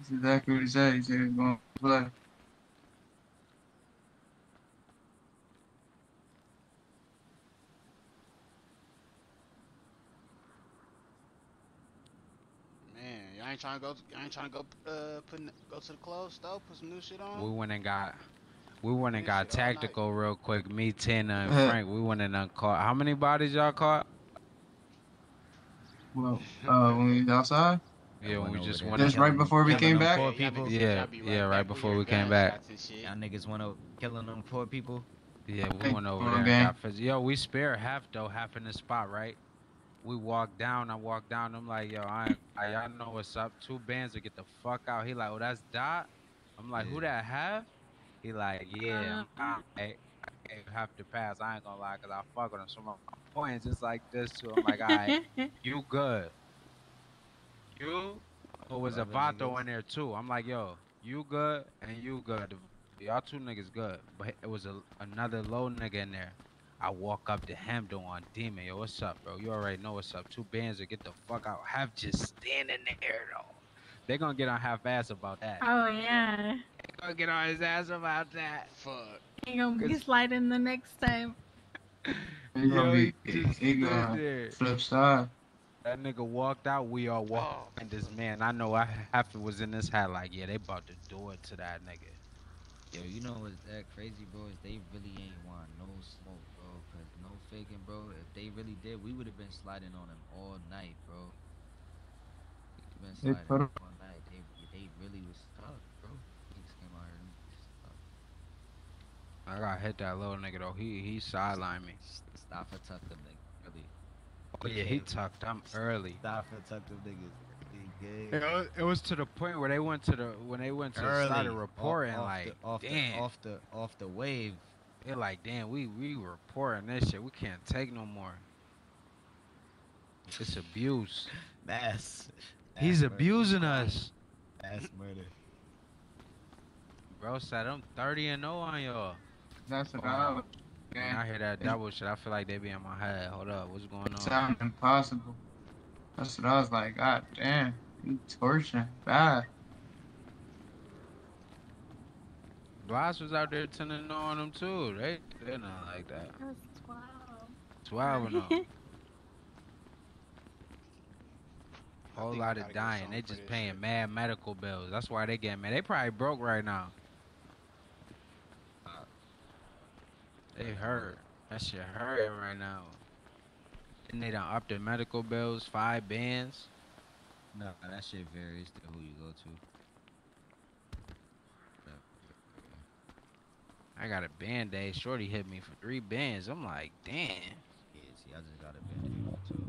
That's exactly what he said. He said he was going to play. Man, y'all ain't trying to go. Y'all ain't trying to go. Go to the clothes store, put some new shit on. We went and got tactical real quick. Me, Tina, and Frank. We went and caught. How many bodies y'all caught? Well, when we was outside. Yeah, we just went. Just right before we came back. Yeah, right before we came back. Y'all niggas went over killing them poor people. Yeah, we went over there. Yo, we spared half in the spot, right? We walked down. I walked down. I'm like, yo, I know what's up. Two bands will get the fuck out. He like, oh, that's Dot. I'm like, who that half? He like, yeah, I have to pass. I ain't gonna lie, cause I fuck with him. So my points just like this too. I'm like, all right, you good. You, or was Avato in there too? I'm like, yo, you good and you good. Y'all two niggas good, but it was another low nigga in there. I walk up to him on demon. Yo, what's up, bro? You already know what's up. Two bands to get the fuck out. Half just standing there though. They gonna get on half ass about that. Oh yeah. They gonna get on his ass about that. Fuck. He gonna be sliding the next time. He gonna be. He gonna flip side. That nigga walked out, we all walked. And this man, I know I half was in this hat like, yeah, they about to do it to that nigga. Yo, you know what's that crazy, bro? Is they really ain't want no smoke, bro. Cause no faking, bro. If they really did, we would have been sliding on them all night, bro. Been sliding on them all night. They really was tough, bro. Niggas came out here and stuff. I gotta hit that little nigga though. He sidelined me. Stop for tuck them nigga, really. Oh yeah, he tucked. I'm early. Stop and tucked them niggas. It was to the point where they went to the side of report and like off the wave. It like, damn, we reporting this shit. We can't take no more. It's abuse. That's he's murder. Abusing us. That's murder. Bro said I'm 30-0 on y'all. That's about. When I hear that double shit, I feel like they be in my head. Hold up, what's going on? It sounds impossible. That's what I was like, god damn, you torturing bad. Blas was out there 10-0 on them too, right? They're not like that. That's 12. 12-0. Whole lot of dying. They just paying shit. Mad medical bills. That's why they get mad. They probably broke right now. They hurt. That shit hurting right now. And they done up their medical bills, 5 bands. No, that shit varies to who you go to. I got a band-aid. Shorty hit me for 3 bands. I'm like, damn. Yeah, see, I just got a band-aid too.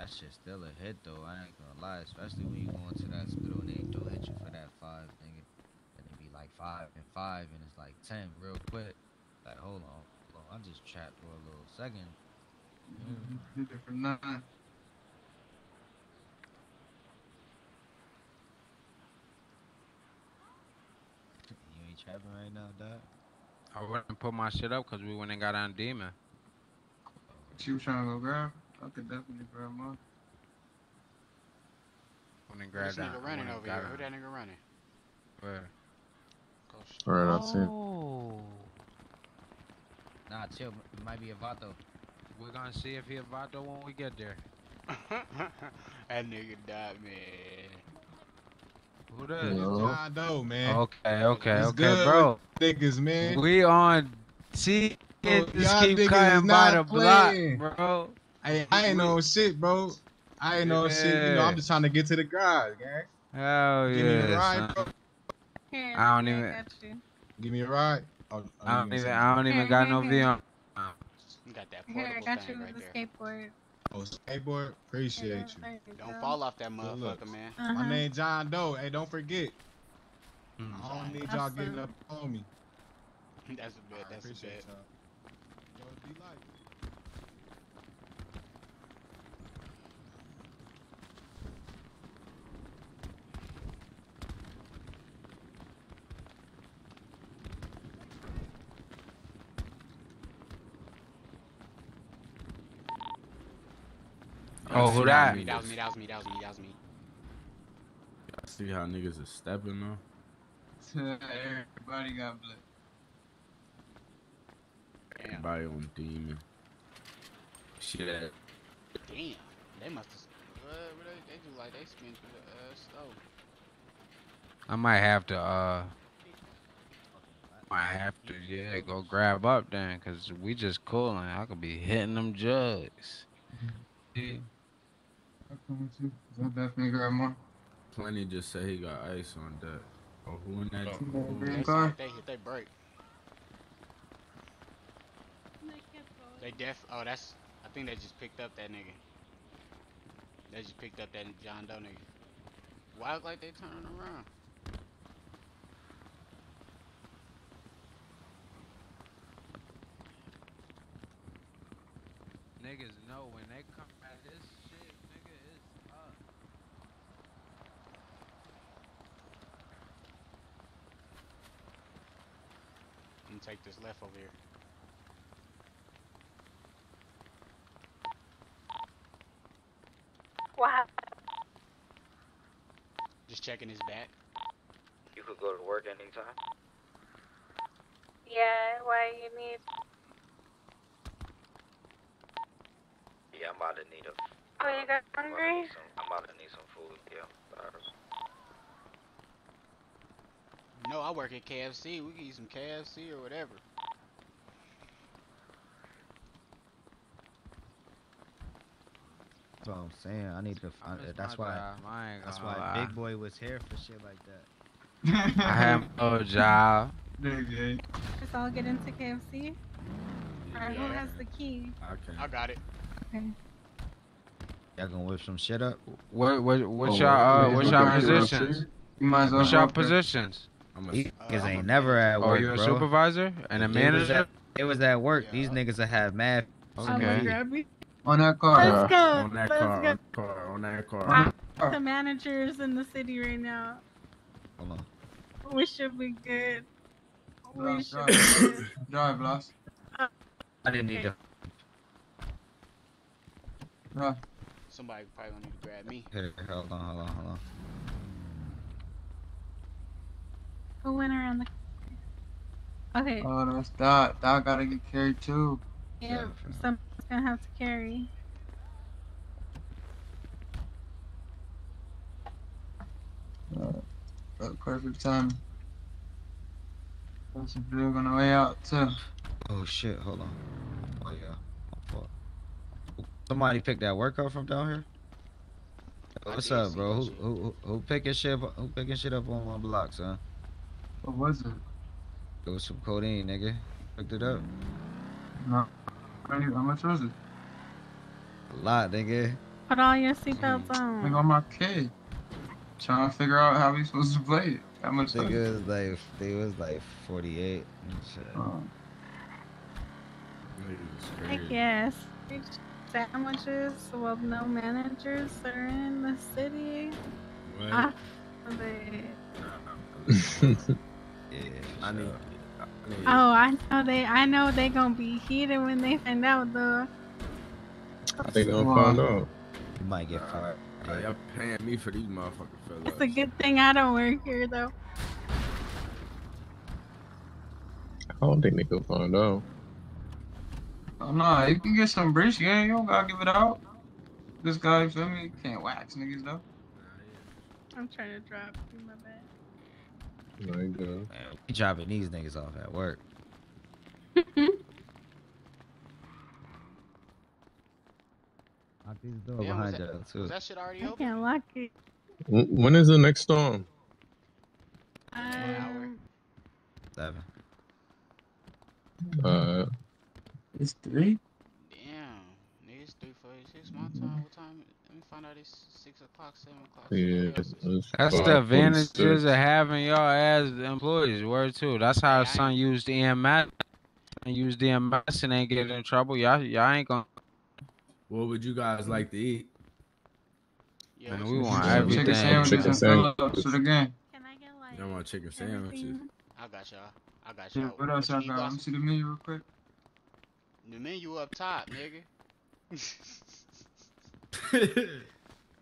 That shit's still a hit though, I ain't gonna lie, especially when you go into that hospital and they do hit you for that 5, nigga. And it be like 5 and 5 and it's like 10 real quick. Like hold on, I just trapped for a little second. Mm-hmm. Different 9. You ain't trapping right now, dog? I wouldn't put my shit up because we went and got on Demon. She was trying to go grab? I could definitely grab mine. This nigga running over here. Who that nigga running? Where? Alright, I'll see you. Nah, chill. It might be a Vato. We're gonna see if he a Vato when we get there. That nigga died, man. Who that? I know, man. Okay, bro. Niggas, man. We on T. Just keep cutting by the block, bro. I ain't no shit, bro. I ain't no shit. You know, I'm just trying to get to the garage, gang. Hell yeah. Give me a ride, bro. Here, I don't even. Give me a ride. I don't even got no VR. You got that portable here, I got you thing right there. Skateboard. Oh, skateboard. Appreciate you. Don't fall off that motherfucker, man. My name John Doe. Hey, don't forget. I don't need y'all getting up on me. That's a bit. That's a bit. Yo, be like. Oh, who that? That was me. I see how niggas is stepping now. Everybody got blipped. Everybody on Demon. Shit. Damn. They must have. They do like they spin through the stove. I might have to. Yeah, go grab up then, cause we just cooling. I could be hitting them jugs. Yeah. I'll definitely grab more. Plenty just said he got ice on that. Oh, who in that? Oh, they hit that break. They def. Oh, that's. I think they just picked up that nigga. They just picked up that John Doe nigga. Why look like they turning around? Niggas know when they come at this shit, nigga, it's up. I'm gonna take this left over here. What happened? Just checking his back. You could go to work anytime? Yeah, why you need... Yeah, I'm about to need a... Oh, you got hungry? I'm about to need some food, yeah. No, I work at KFC. We can eat some KFC or whatever. That's what I'm saying. I need to find it. That's why Big Boy was here for shit like that. I have no job. Just all get into KFC? Alright, who has the key? Okay. I got it. Y'all gonna whip some shit up? What y'all positions? What's y'all positions? Niggas ain't never at work. Oh, you a supervisor and a manager? It was at work. These niggas that have mad. Okay. On that car. Let's go. On that car. On that car. The managers in the city right now. Hold on. We should be good. We should be good. Drive, Blas. I didn't need to. Drive. Somebody probably gonna need to grab me. Hold on, hold on, hold on. Who went around the... Okay. Oh, that's Dot. Dot gotta get carried too. Yeah, someone's gonna have to carry. Perfect time. Got some drug on the way out too. Oh shit, hold on. Oh yeah. Somebody picked that workout from down here? What's up, bro? Who picking shit up, on my block, son? What was it? It was some codeine, nigga. Picked it up. No. How much was it? A lot, nigga. Put all your seatbelts on. Nigga, I'm my kid. Trying to figure out how we supposed to play it. How much time? It was like 48 and shit. Oh. Heck yes. Sandwiches, well, no managers are in the city. What? I love it. Yeah, I need it. Oh, I know they gonna be heated when they find out though. I think they gonna find out. You might get fired. Y'all paying me for these motherfucking fellas. It's a good thing I don't work here though. I don't think they gonna find out. Oh, nah, you can get some breach, yeah, you don't gotta give it out. This guy, you feel me? You can't wax niggas, though. I'm trying to drop my bag. There you go. Man, we dropping these niggas off at work. Lock this door behind us, too. Is that shit already open? I can't lock it. When is the next storm? 1 hour. 7. It's 3? Damn, nigga, it's 3:46 my time. What time? Let me find out it's 6 o'clock, 7 o'clock. Yeah, that's the advantages of having y'all as employees. Word too. That's how son used EMS. Used EMS and ain't getting in trouble. Y'all ain't gonna. What would you guys like to eat? Yeah, man, we want everything. Chicken sandwiches. Can I get like? I want chicken sandwiches. I got y'all. What else I got? Let me see the menu real quick. The menu up top, nigga.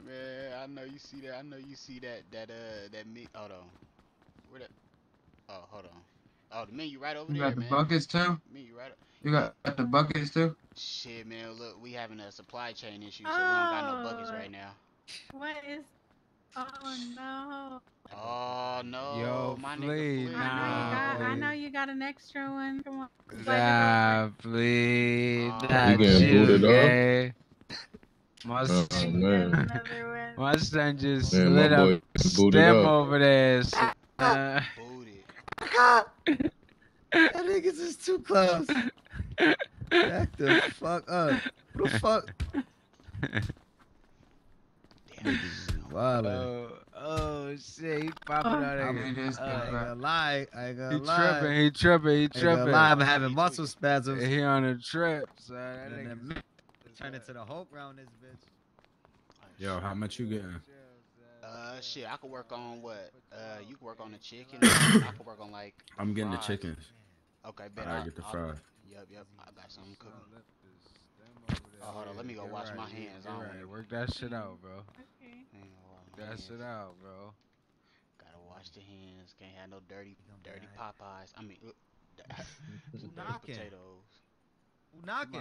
Man, I know you see that. That menu. Hold on. Where that? Oh, hold on. Oh, the menu right over there, man. You got the buckets too. You got the buckets too. Shit, man. Look, we having a supply chain issue, so we don't got no buckets right now. What is? Oh no. Oh no. Yo, my please, nigga. I know you got an extra one. Come on. Nah, please. Nah, you my son. My son just slid up. Step over there. Booted. That nigga's just too close. Back the fuck up. What the fuck? Damn. Oh shit, he popping out of here. I ain't gonna lie. He tripping. I'm having muscle spasms. He on a trip, so that nigga turn into the Hulk round this bitch. Yo, how much you getting? Shit, I could work on what? You could work on the chicken. I could work on like. I'm getting the chicken. Okay, bet. I get the fries. Yep. I got something cooking. Oh, hold on, let me go wash my hands. All right, work that shit out, bro. That's it out, bro. Gotta wash the hands. Can't have no dirty Popeyes. I mean, dirty potatoes. Who knocking?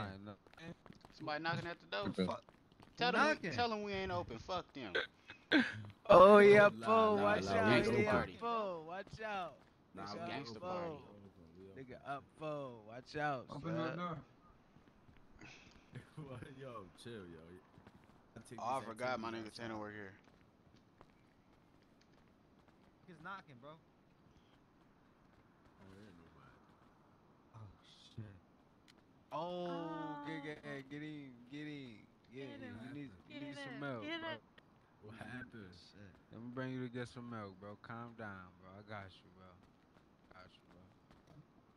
Somebody knocking at the door. Tell them we ain't open. Fuck them. Oh yeah, Bo. Watch out. Yeah, Bo. Watch out. Nah, gangster party. Nigga up, Bo. Watch out. Open that door. Yo, chill, yo. Oh, I forgot my nigga Tanner work here. He's knocking, bro. Oh, there ain't nobody. Oh, shit. Oh, get in. You need some milk, bro. What happened? Let me bring you to get some milk, bro. Calm down, bro. I got you, bro.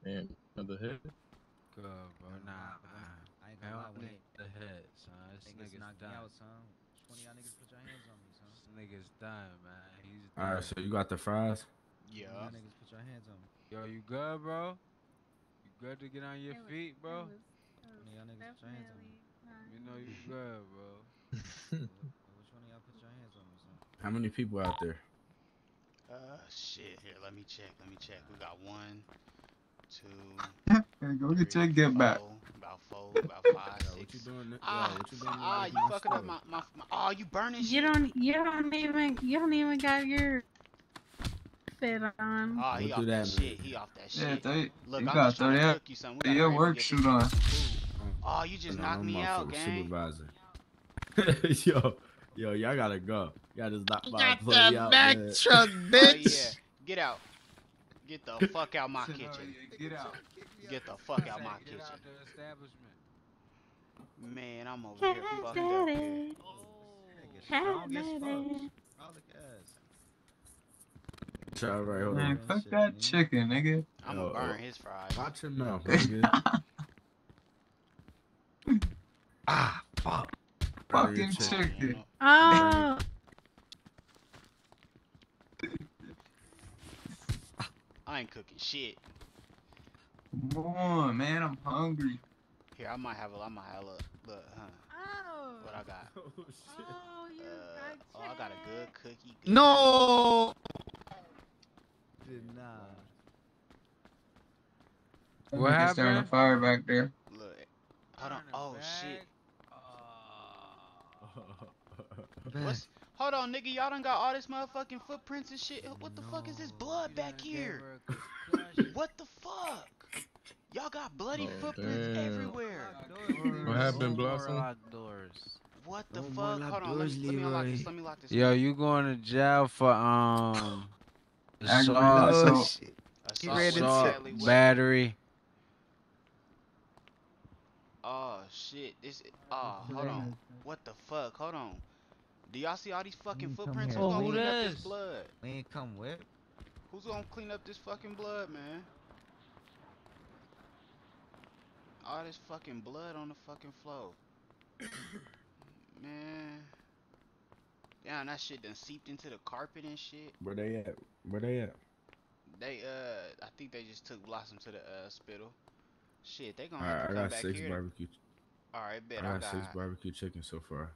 Man, another hit? Good, bro. Nah, I ain't gonna lie, the head, son. This nigga's knocked out, son. Which one of y'all niggas put your hands on me, son? This nigga's dying, man. He's dying. All right, so you got the fries? Yeah. Y'all niggas put your hands on me. Yo, you good, bro? You good to get on your feet, bro? Y'all niggas put your hands on me. You know you good, bro. Which one of y'all put your hands on me, son? How many people out there? Shit. Here, let me check. We got 1, 2. Go get your get back. About 4, about 5. What you doing? Ah, you fucking up my. Oh, you burning shit. You don't even got your fit on. Oh, he off that shit. Yeah, look, you got 30. Your work shoot on. Oh, you just knocked me out, gang. Yo, y'all gotta go. Y'all just knocked my buddy out. Got the back truck, bitch. Get out. Get the fuck out my kitchen. Get the fuck out my kitchen. Man, I'm over here fucked up. Man, fuck that chicken, nigga. I'm gonna burn his fries. Watch him now, nigga. Ah, fuck. Fucking chicken. Oh. I ain't cooking shit. Come on, man, I'm hungry. Here, I might have a look, huh? Oh. What I got? Oh, shit. Oh, I got a good cookie. No. Did not. What happened? Starting a fire back there. Look. Hold on. Oh shit. What's? Hold on, nigga, y'all done got all this motherfucking footprints and shit. What the fuck is this blood back here? What the fuck? Y'all got bloody footprints everywhere. What happened, Blossom? What the fuck? Hold on, let me unlock this. Yo, you going to jail for assault, battery. Oh shit! Hold on. What the fuck? Hold on. Do y'all see all these fucking footprints? Who's gonna clean up this blood? We ain't come with. Who's gonna clean up this fucking blood, man? All this fucking blood on the fucking floor. Man. Damn, that shit done seeped into the carpet and shit. Where they at? They I think they just took Blossom to the hospital. Shit, they gonna have to come back here. Alright, I got 6 barbecue. Alright, bet. I got 6 barbecue chicken so far.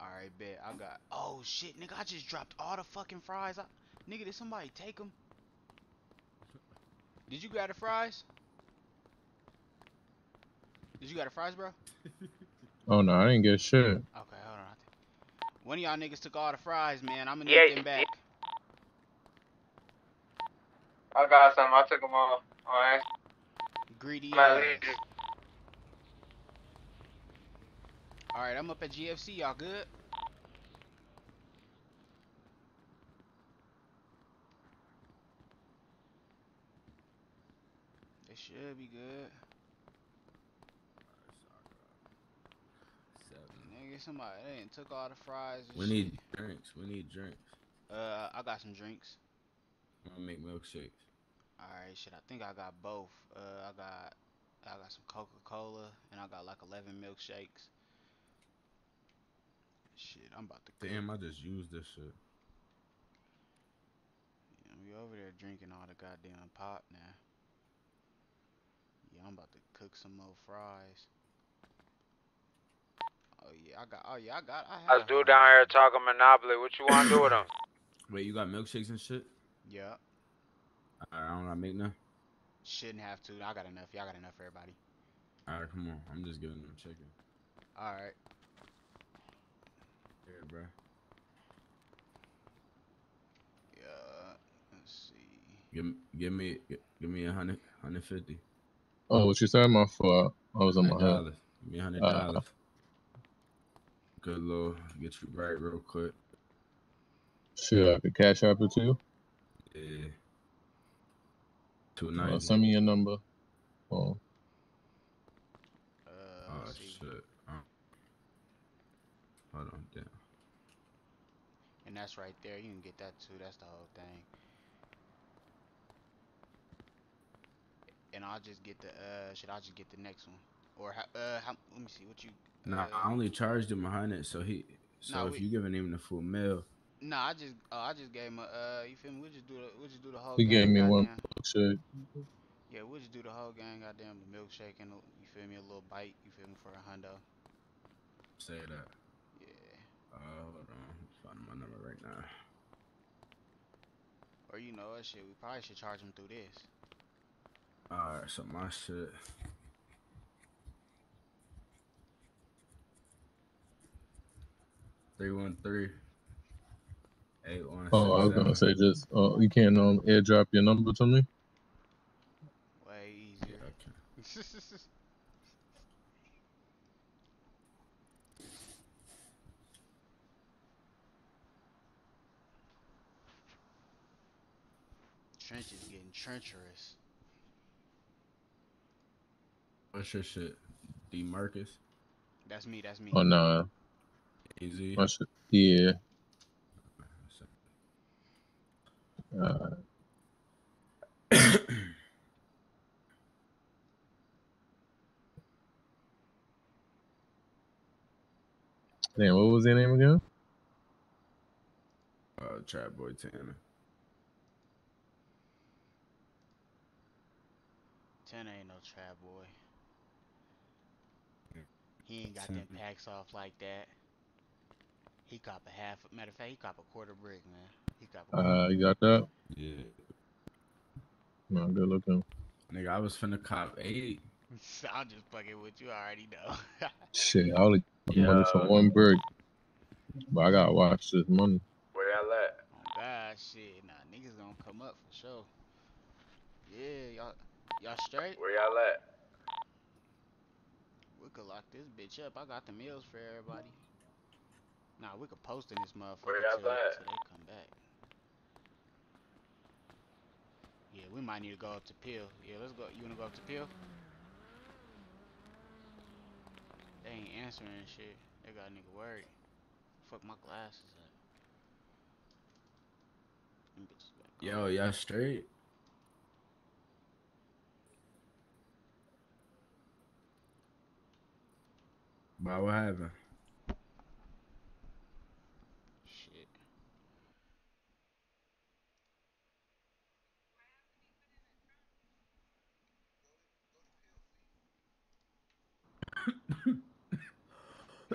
Alright, bet. I got... Oh, shit, nigga. I just dropped all the fucking fries. Nigga, did somebody take them? Did you grab the fries? Did you grab the fries, bro? Oh, no. I didn't get shit. Okay, hold on. One of y'all niggas took all the fries, man. I'm gonna get them back. I got some. I took them all. Alright. Greedy ass. Alright, I'm up at GFC, y'all good? They should be good. Nigga, somebody ain't took all the fries and shit. We need drinks. I got some drinks. I'm gonna make milkshakes. Alright, shit, I think I got both. I got some Coca-Cola and I got like 11 milkshakes. Shit, I'm about to cook. Damn, I just used this shit. Yeah, we over there drinking all the goddamn pop now. Yeah, I'm about to cook some more fries. Oh yeah, I do down here talking Monopoly. What you wanna do with them? Wait, you got milkshakes and shit? Yeah. I don't gotta make none. Shouldn't have to. I got enough. Y'all got enough for everybody. Alright, come on. I'm just giving them chicken. Alright. Here, bro. Yeah. Let's see. Give me 150. Oh, what you said? My fault. I was on my head. Give me $100. Good lord. Get you right real quick. Shit, I could cash up it too. Yeah. Send me your number. Oh, shit. Hold on, damn. And that's right there. You can get that too. That's the whole thing. and I'll just get the should I just get the next one? Or let me see what you. Nah, I only charged him 100, so he. So if you giving him the full meal. Nah, I just gave him a, you feel me? We just do the whole. He gave me one milkshake. Yeah, we'll just do the whole gang, goddamn, the milkshake and you feel me, a little bite, you feel me, for a hundo. Say that. Yeah. Hold on, find my number right now. Or you know, that shit, we probably should charge him through this. Alright, so my shit. (313) 816. Oh, I was gonna say just you can't airdrop your number to me. Way easier. Yeah, okay. Trench is getting treacherous. What's your shit? DeMarcus? That's me. That's me. Oh no. Nah. Easy. Yeah. Damn, what was your name again? Trap Boy Tanner. Tanner ain't no Trap Boy. He ain't got them packs off like that. He cop a half. Matter of fact, he cop a quarter brick, man. He cop a quarter brick. You got that? Yeah. No, I'm good looking. Nigga, I was finna cop 8. I'll just fucking with you. I already know. Shit, I only got money for one brick. But I gotta watch this money. Where y'all at? Oh, God, shit. Nah, niggas gonna come up for sure. Yeah, y'all straight? Where y'all at? We could lock this bitch up. I got the meals for everybody. Nah, we could post in this motherfucker. Where y'all at? Till they come back. Yeah, we might need to go up to Peel. Yeah, let's go. You wanna go up to Peel? They ain't answering shit. They got a nigga worried. Fuck my glasses up. Them bitches back. Yo, y'all straight? Bro, what happened?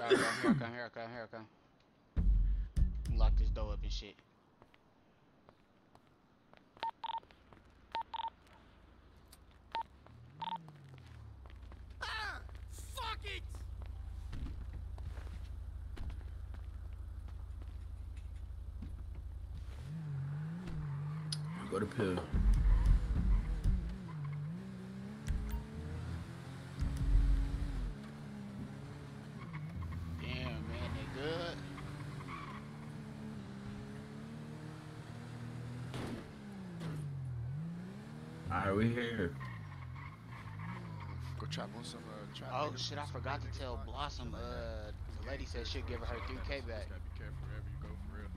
Here I come. Lock this door up and shit. Ah, fuck it! Go to Pill. We here. Go trap on some trap. Oh shit, I forgot to tell Blossom, the lady said she'll give her 3K back. Gotta be careful wherever you go for real.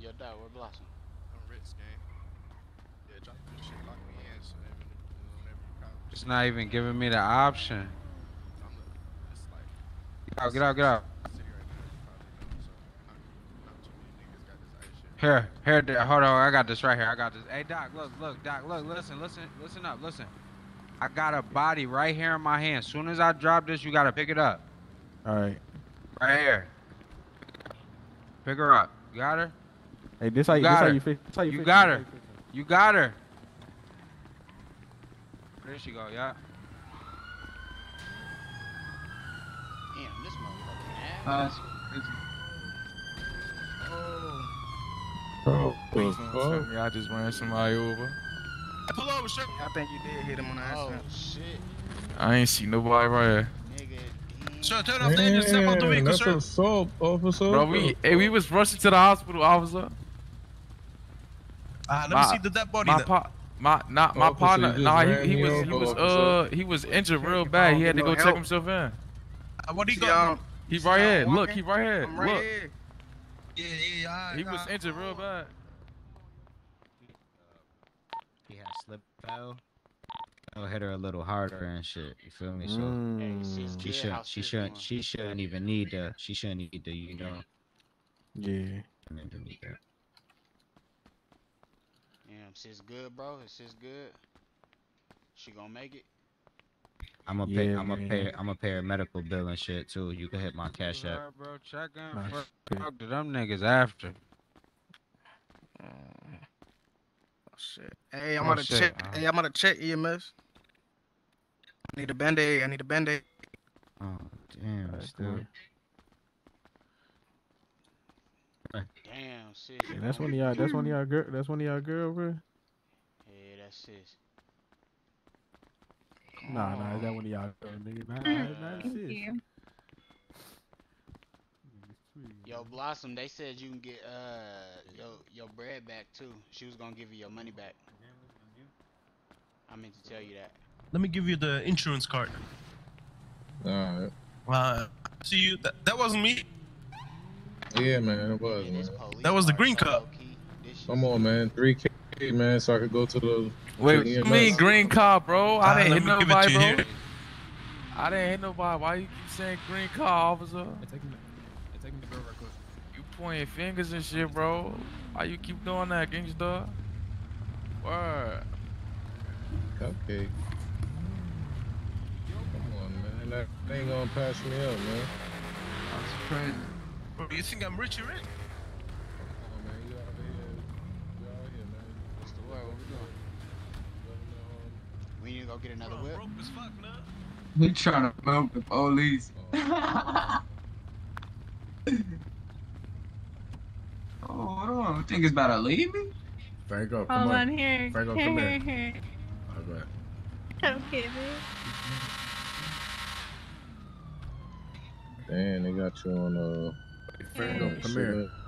Yo, dog, we're Blossom. I'm Ritz, gang. Yeah, drop this shit, lock me in, so whenever you come. It's not even giving me the option. Get out. Here, hold on, I got this right here, Hey, Doc, Doc, listen up. I got a body right here in my hand. As soon as I drop this, you gotta pick it up. All right. Right here. Pick her up. You got her? Hey, this how you fix got her. You got her. There she go, yeah. Damn, this motherfucking ass. Bro, I just ran somebody over. Pull over, sir. I think you did hit him on the accident. Oh, shit. I ain't see nobody right here. Nigga. Sir, turn off the engine. Step on the vehicle, sir. That's assault, officer. Bro, we was rushing to the hospital, officer. Let me see that body. My partner. Nah, he was injured real bad. He had to go check himself in. What he got? He right here. Look, he right here. Look. Yeah, he was injured real bad. fell, I'll hit her a little harder and shit. You feel me? So she shouldn't even need that. She shouldn't need that, you know. Yeah. Damn, shit's good, bro. It's just good. She gonna make it. I'm gonna pay her medical bill and shit too. You can hit my cash app. Right, bro, check in. Fuck to them niggas after. Shit. Hey, I'm gonna check. Hey, I'm gonna check EMS. I need a Band-Aid. I need a Band-Aid. Oh damn, Damn, sis. Yeah, that's one of y'all. That's one of y'all girl. That's one of y'all girl, bro. Yeah, that's sis. Nah, is that one of y'all girl, nigga? Nah, that's sis. Yo, Blossom, they said you can get your bread back too. She was gonna give you your money back. I meant to tell you that. Let me give you the insurance card. Alright. See you. That wasn't me. Yeah, man, it was, man. That was the green cup. Come on, man. 3K, man, so I could go to the. Wait, what mean green cup, bro? I didn't hit nobody, bro. Here. I didn't hit nobody. Why you keep saying green cup, officer? You pointing fingers and shit, bro. Why you keep doing that, gangsta? Word. Cupcake. Come on, man. That ain't gonna pass me up, man. That's crazy. Bro, you think I'm rich or rich? Come on, man. You out here. You out here, man. What's the word? What we doing? We need to go get another whip. Broke as fuck, man. We trying to bump the police. Oh. Oh, I don't want to think it's about to leave me. Franco, come on. Here. Franco, come here. Alright. Okay, man. Damn, they got you on Franco, come here.